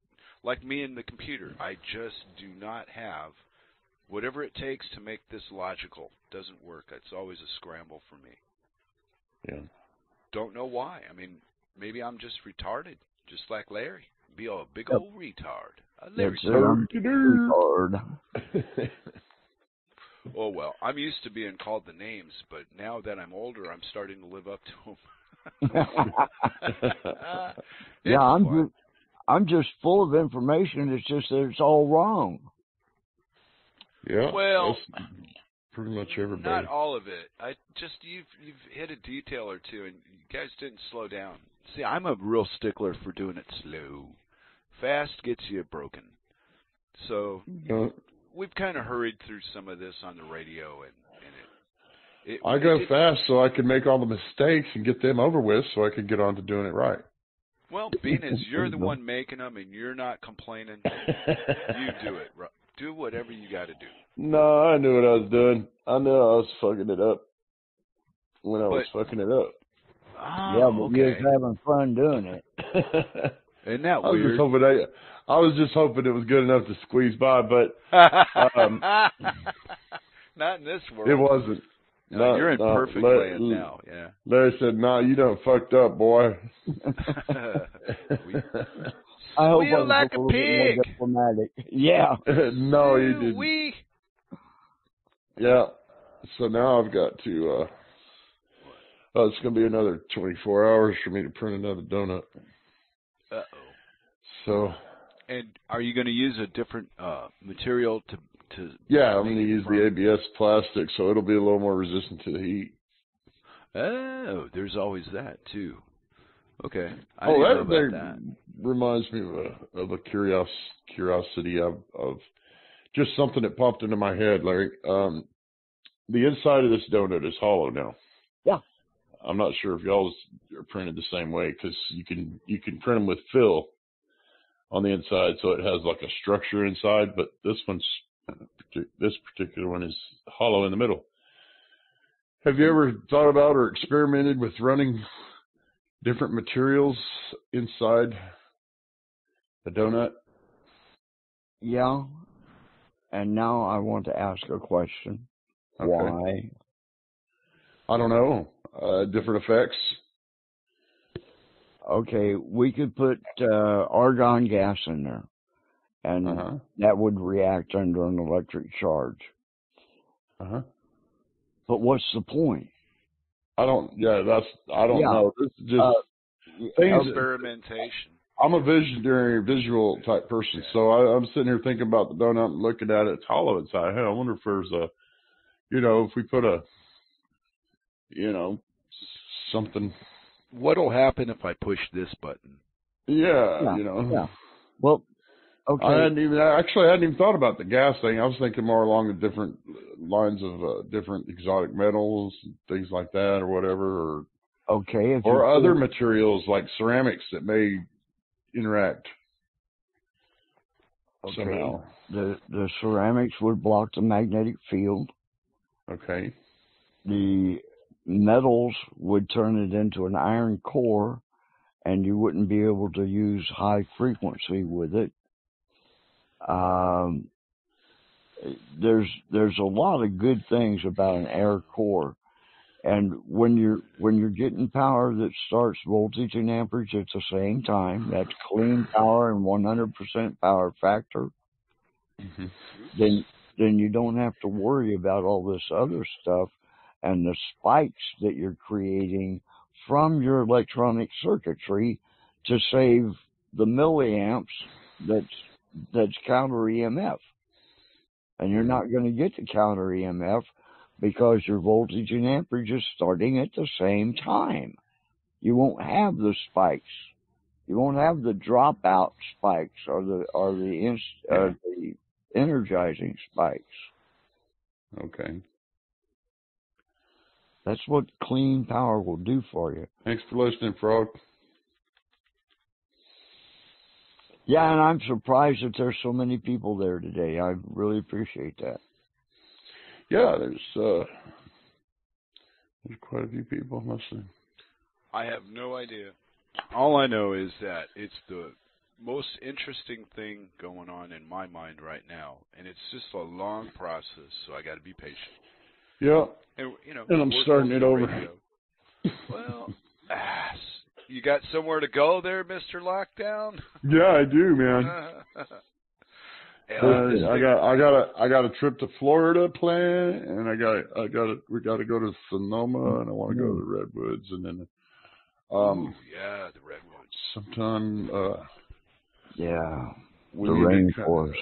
like me and the computer, I just do not have whatever it takes to make this logical. It doesn't work. It's always a scramble for me. Yeah. Don't know why. I mean, maybe I'm just retarded, just like Larry. Be a big old retard. Larry retard. Oh, well, I'm used to being called the names, but now that I'm older, I'm starting to live up to them. Yeah, I'm just full of information. It's just that it's all wrong. Yeah. Well... pretty much everybody. Not all of it. You've hit a detail or two, and you guys didn't slow down. See, I'm a real stickler for doing it slow. Fast gets you broken. So we've kind of hurried through some of this on the radio, and I go fast so I can make all the mistakes and get them over with so I can get on to doing it right. Well, being as you're the one making them and you're not complaining, you do it. Do whatever you got to do. No, I knew what I was doing. I knew I was fucking it up when I was fucking it up. Oh, yeah, but okay. You was having fun doing it. Isn't that weird? I was just hoping it was good enough to squeeze by, but not in this world. It wasn't. No, you're in perfect land now. Yeah. Larry said, "No, you done fucked up, boy." I hope I'm like a pig. Yeah. No, you didn't. Yeah. So now I've got to. Oh, it's gonna be another 24 hours for me to print another donut. Uh oh. So. And are you gonna use a different material to? Yeah, I'm going to use the ABS plastic, so it'll be a little more resistant to the heat. Oh, there's always that, too. Okay. That reminds me of a curiosity of just something that popped into my head, Larry. The inside of this donut is hollow now. Yeah. I'm not sure if y'all are printed the same way, because you can print them with fill on the inside, so it has like a structure inside, but this particular one is hollow in the middle. Have you ever thought about or experimented with running different materials inside a donut? Yeah. And now I want to ask a question. Okay. Why? I don't know. Different effects. Okay. We could put argon gas in there. And that would react under an electric charge. Uh-huh. But what's the point? I don't know. This is just experimentation. I'm a visionary, visual type person, so I'm sitting here thinking about the donut and looking at it. It's hollow inside. Hey, I wonder if there's if we put something. What'll happen if I push this button? Yeah. Yeah. Well. Okay. I hadn't even thought about the gas thing. I was thinking more along the different lines of different exotic metals, and things like that, or whatever, or other materials like ceramics that may interact somehow. The ceramics would block the magnetic field. Okay. The metals would turn it into an iron core, and you wouldn't be able to use high frequency with it. There's a lot of good things about an air core, and when you're getting power that starts voltage and amperage at the same time, that's clean power and 100% power factor. Mm-hmm. Then you don't have to worry about all this other stuff and the spikes that you're creating from your electronic circuitry to save the milliamps that's counter EMF, and you're not going to get the counter EMF because your voltage and amperage is starting at the same time. You won't have the spikes. You won't have the dropout spikes or the energizing spikes. Okay. That's what clean power will do for you. Thanks for listening, Frog. Yeah, and I'm surprised that there's so many people there today. I really appreciate that. Yeah, there's quite a few people listening. I have no idea. All I know is that it's the most interesting thing going on in my mind right now, and it's just a long process, so I got to be patient. Yeah, and I'm starting it over. Radio. Well, you got somewhere to go there, Mr. Lockdown? Yeah, I do, man. I got a trip to Florida planned, and we got to go to Sonoma, and I want to go to the Redwoods, and then the Redwoods. Sometime the rainforest.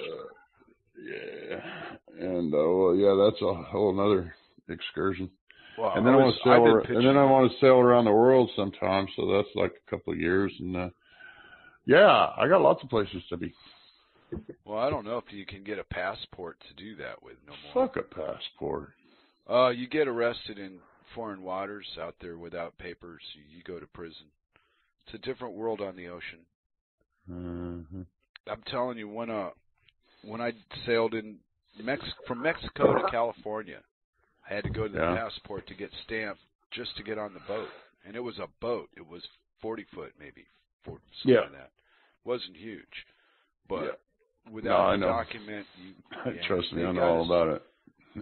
That's a whole another excursion. Well, and then I want to sail around the world sometime, so that's like a couple of years. And I got lots of places to be. Well, I don't know if you can get a passport to do that with no more. Fuck a passport. You get arrested in foreign waters out there without papers. You go to prison. It's a different world on the ocean. Mm-hmm. I'm telling you, when I sailed in from Mexico to California, I had to go to the passport to get stamped just to get on the boat. And it was a boat. It was 40 foot maybe, something like that. Wasn't huge. But without the document, trust me, I know all about it.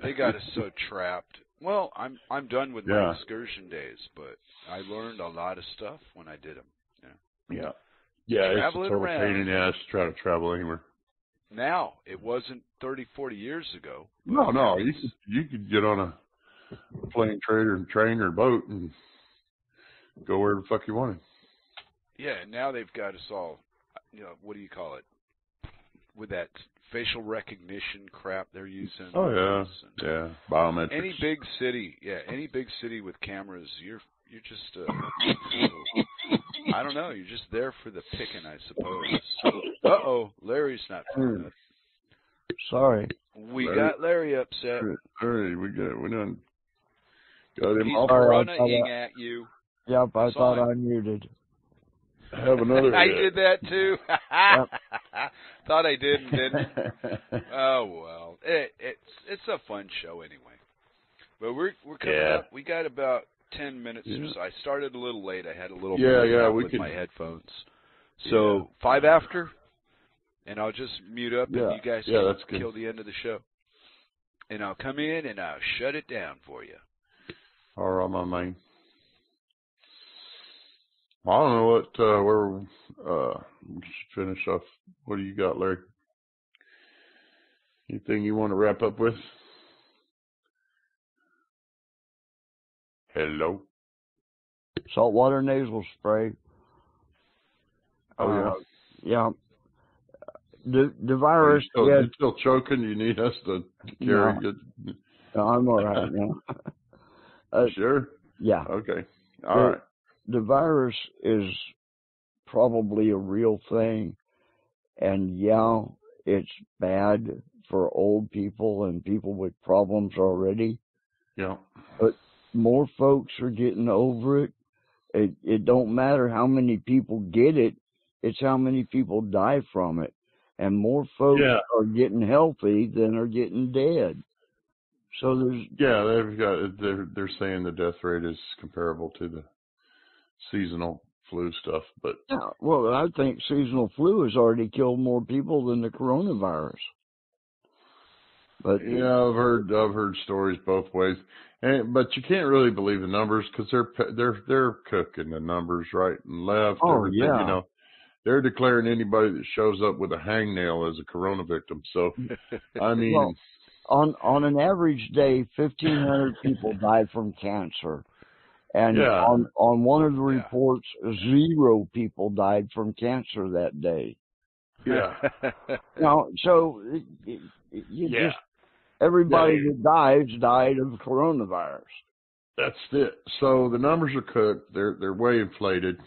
They got us so trapped. Well, I'm done with my excursion days, but I learned a lot of stuff when I did them. Yeah, it's a total pain in the ass to try to travel anywhere. Now, it wasn't 30, 40 years ago. No, you could get on a plane, train, or boat and go wherever the fuck you wanted. Yeah, and now they've got us all, you know, what do you call it? With that facial recognition crap they're using. Oh, yeah, biometrics. Any big city with cameras, you're just, I don't know, you're just there for the picking, I suppose. Uh-oh, Larry's not picking up. Sorry. Got Larry upset. Larry, we done got him off. He's running at you. Yep, I thought I muted. Have another. I did that too. Thought I did and didn't. Oh well, it's a fun show anyway. But we're coming up. We got about 10 minutes or so. I started a little late. I had a little with my headphones. So 5 after, and I'll just mute up and you guys can kill the end of the show. And I'll come in and I'll shut it down for you. All right, my man. I don't know we should finish off. What do you got, Larry? Anything you want to wrap up with? Hello? Saltwater nasal spray. Oh, yeah. The virus... You're still choking? You need us to carry it? No, I'm all right now. Sure? Yeah. Okay. All right. The virus is probably a real thing, and it's bad for old people and people with problems already. Yeah. But more folks are getting over it. It don't matter how many people get it, it's how many people die from it. And more folks are getting healthy than are getting dead. So there's they're saying the death rate is comparable to the seasonal flu stuff, but I think seasonal flu has already killed more people than the coronavirus. But I've heard stories both ways, but you can't really believe the numbers because they're cooking the numbers right and left. Oh yeah, you know they're declaring anybody that shows up with a hangnail as a corona victim. So I mean, on an average day, 1,500 people die from cancer. And on one of the reports, 0 people died from cancer that day. Yeah. So just everybody that dies died of coronavirus. That's it. So the numbers are cooked. They're way inflated.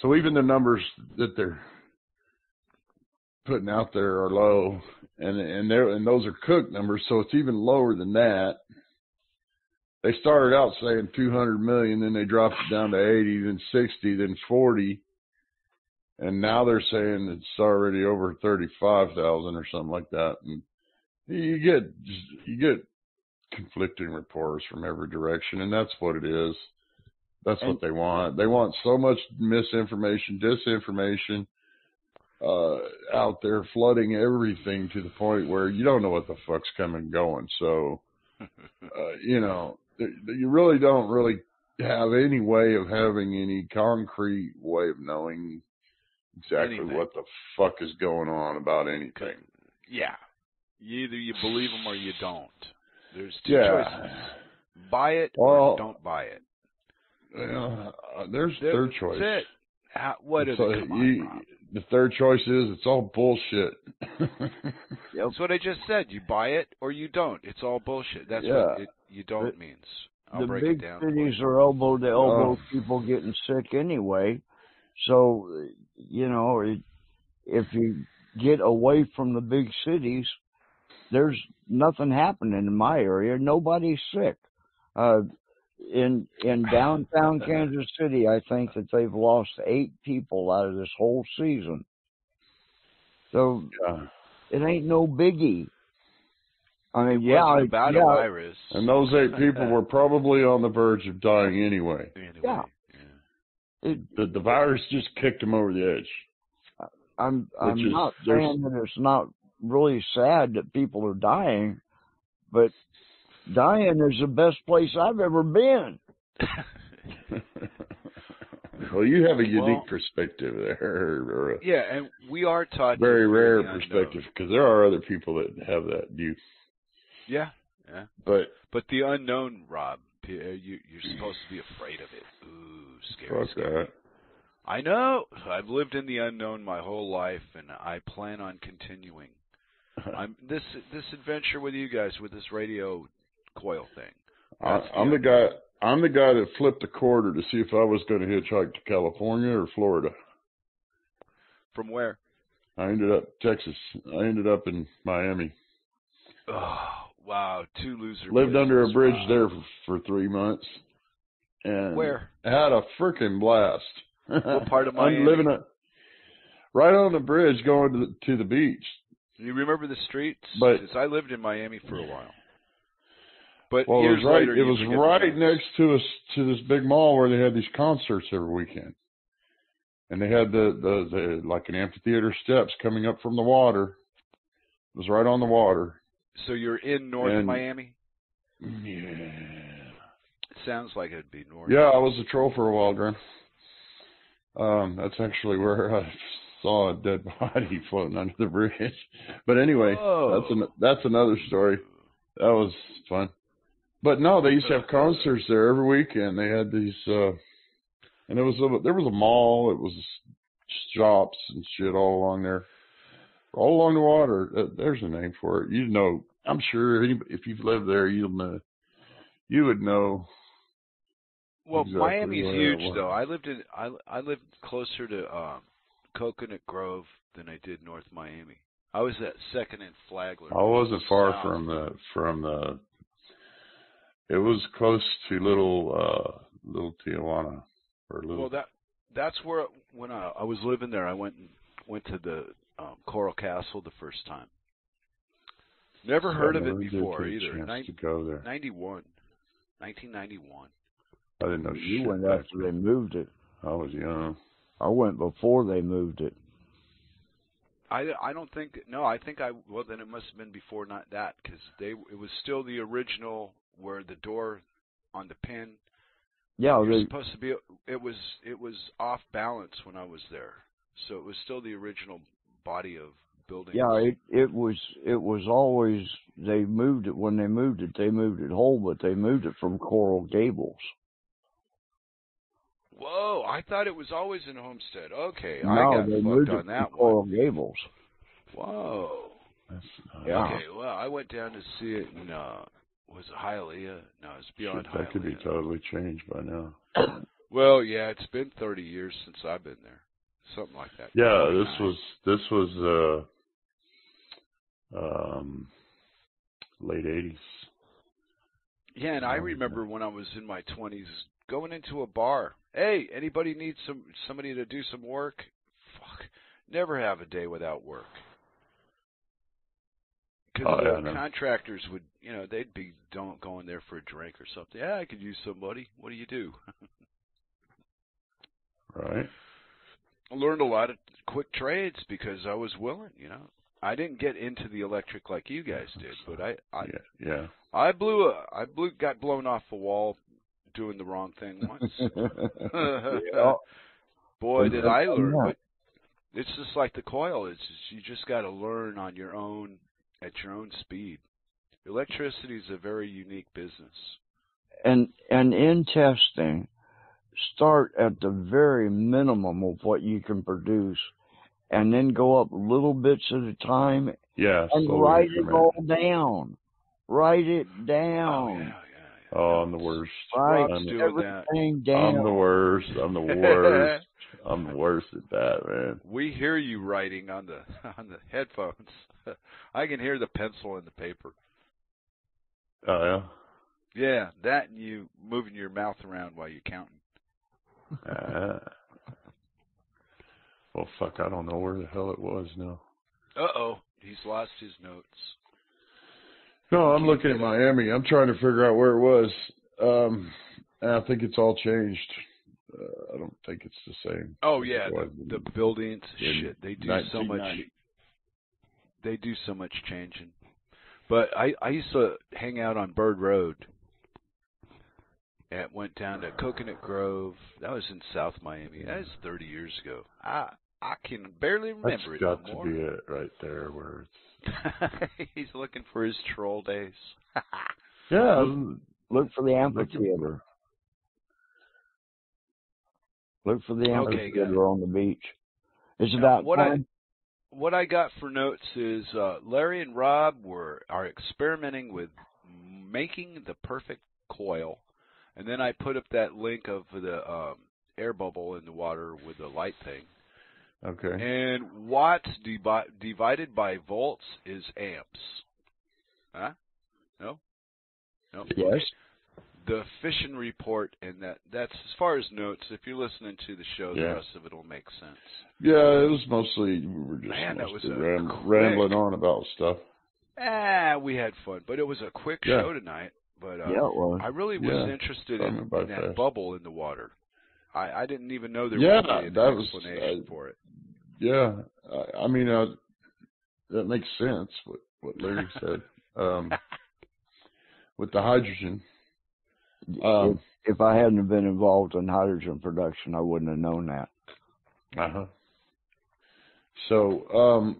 So even the numbers that they're putting out there are low, and those are cooked numbers. So it's even lower than that. They started out saying 200 million, then they dropped it down to 80, then 60, then 40, and now they're saying it's already over 35,000 or something like that. And you get conflicting reports from every direction, and that's what it is. That's what they want. They want so much misinformation, disinformation out there, flooding everything to the point where you don't know what the fuck's coming and going. So. You really don't have any way of having any concrete way of knowing exactly what the fuck is going on about anything. Yeah. Either you believe them or you don't. There's two choices. Buy it or don't buy it. There's third choice. That's it. The third choice is it's all bullshit. That's what I just said. You buy it or you don't. It's all bullshit. That's what you don't means. I'll break it down. The big cities are elbow to elbow people getting sick anyway. So, if you get away from the big cities, there's nothing happening in my area. Nobody's sick. In downtown Kansas City, I think that they've lost 8 people out of this whole season. So it ain't no biggie. I mean, about a virus. And those 8 people were probably on the verge of dying anyway. Yeah. The virus just kicked them over the edge. I'm not saying that it's not really sad that people are dying, but dying is the best place I've ever been. Well, you have a unique perspective there. Or and we are taught very rare perspective, because there are other people that have that view. Yeah. But the unknown, Rob, you're supposed to be afraid of it. Ooh, scary. Fuck that. I know. I've lived in the unknown my whole life, and I plan on continuing. This adventure with you guys with this radio coil thing. I'm the guy that flipped a quarter to see if I was going to hitchhike to California or Florida. From where? I ended up Texas. I ended up in Miami. Oh, wow. Two losers. Lived under a bridge there for 3 months. And where? Had a freaking blast. What part of Miami? I'm living right on the bridge going to the beach. You remember the streets? Because I lived in Miami for a while. But years later, it was right next to us, to this big mall where they had these concerts every weekend, and they had the like an amphitheater steps coming up from the water. It was right on the water. So you're in northern Miami? Yeah. It sounds like it'd be north. Yeah, I was a troll for a while, Grim. That's actually where I saw a dead body floating under the bridge. But anyway, that's another story. That was fun. But no, they used to have concerts there every weekend. They had these, and there was a mall. It was shops and shit all along there, all along the water. There's a name for it. You know, I'm sure if you've lived there, you'll know. You would know. Well, exactly. Miami's huge, though. I lived closer to Coconut Grove than I did North Miami. I was at Second and Flagler. I wasn't far from the. It was close to little Tijuana, or little. Well, that's where when I was living there, I went to the Coral Castle the first time. Never heard of it before either. 1991. I didn't know you went after they moved it. I was young. I went before they moved it. I don't think then it must have been before, not that, because it was still the original where the door on the pin. Yeah, it was supposed to be. It was off balance when I was there, so it was still the original body of building. Yeah, it was always they moved it whole, but they moved it from Coral Gables. Whoa, I thought it was always in Homestead. Okay, no, I got fucked on that one. Coral Gables. Whoa. Okay, well, I went down to see it in, was it Hialeah? No, it's beyond Hialeah. That could be totally changed by now. Well, yeah, it's been 30 years since I've been there. Something like that. Yeah, this was late 80s. Yeah, and I remember when I was in my 20s, going into a bar. Hey, anybody needs somebody to do some work? Fuck. Never have a day without work. Because contractors would, they'd be going there for a drink or something. Yeah, I could use somebody. What do you do? Right. I learned a lot of quick trades because I was willing, I didn't get into the electric like you guys did, but I got blown off the wall doing the wrong thing once. Boy, did I learn. But it's just like the coil. It's just, you just got to learn on your own, at your own speed. Electricity is a very unique business. And in testing, start at the very minimum of what you can produce, and then go up little bits at a time. Yeah, and write it all down. Write it down. Oh, yeah. Oh, I'm the worst. Write everything down. I'm the worst. I'm the worst at that, man. We hear you writing on the headphones. I can hear the pencil in the paper. Oh, yeah? Yeah, that and you moving your mouth around while you're counting. Well, fuck, I don't know where the hell it was now. Uh-oh, he's lost his notes. No, I'm looking at Miami. I'm trying to figure out where it was. And I think it's all changed. I don't think it's the same. Oh, yeah, the buildings, shit, they do so much. They do so much changing. But I used to hang out on Bird Road. And went down to Coconut Grove. That was in South Miami. That was 30 years ago. I can barely remember it anymore. That's got to be it right there where it's... He's looking for his troll days. Yeah, look for the amphitheater. Look for the amphitheater on the beach. It's about time. What I got for notes is Larry and Rob are experimenting with making the perfect coil. And then I put up that link of the air bubble in the water with the light thing. Okay. And watts divided by volts is amps. Huh? No? No? Yes. The fission report, and that's as far as notes. If you're listening to the show, the rest of it will make sense. Yeah, it was mostly we were just rambling on about stuff. We had fun, but it was a quick show tonight. But I really was interested in that bubble in the water. I didn't even know there was an explanation for it. Yeah, I mean, that makes sense, what Larry said. With the hydrogen. If I hadn't been involved in hydrogen production, I wouldn't have known that. Uh-huh. So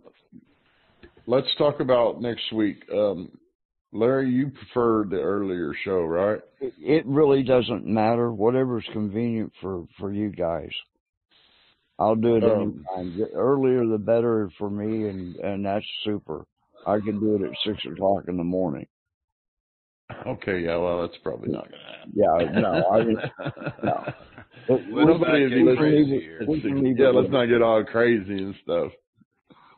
let's talk about next week. Larry, you preferred the earlier show, right? It really doesn't matter. Whatever's convenient for you guys. I'll do it anytime. The earlier the better for me, and that's super. I can do it at 6 o'clock in the morning. Okay, yeah, well, that's probably not going to happen. Yeah, no. Let's not get all crazy and stuff.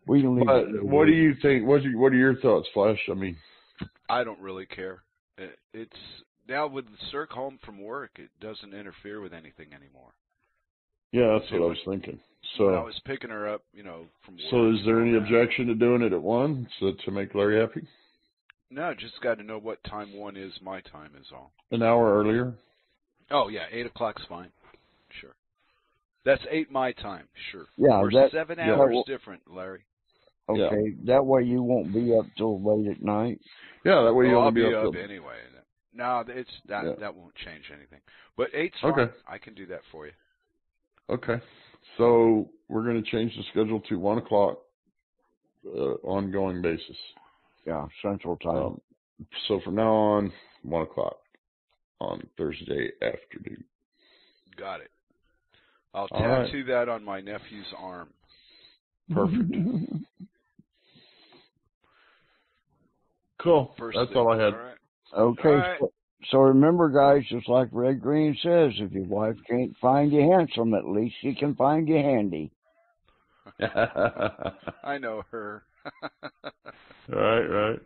We can leave. But what do you think? What are your thoughts, Flash? I mean... I don't really care. It's now with the circ home from work, it doesn't interfere with anything anymore. Yeah, that's what I was thinking. So I was picking her up, from work. So is there any objection to doing it at 1 to make Larry happy? No, just got to know what time 1 is. My time is all. An hour earlier? Oh, yeah, 8 o'clock's fine. Sure. That's 8 my time, sure. Yeah, we're 7 hours different, Larry. Okay, that way you won't be up till late at night. Yeah, that way you'll be up anyway. No, it's that won't change anything. But 8's fine. I can do that for you. Okay, so we're going to change the schedule to 1 o'clock, ongoing basis. Yeah, Central Time. So from now on, 1 o'clock on Thursday afternoon. Got it. I'll tattoo that on my nephew's arm. Perfect. Cool. That's all I had. All right. Okay. All right. So remember, guys, just like Red Green says, if your wife can't find you handsome, at least she can find you handy. I know her. Right.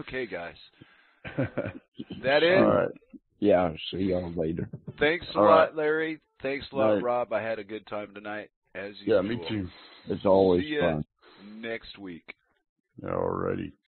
Okay, guys. That it? All right. Yeah, see y'all later. Thanks a lot, Larry. Thanks a lot, Rob. I had a good time tonight, as usual. Yeah, me too. It's always fun. Next week. All righty.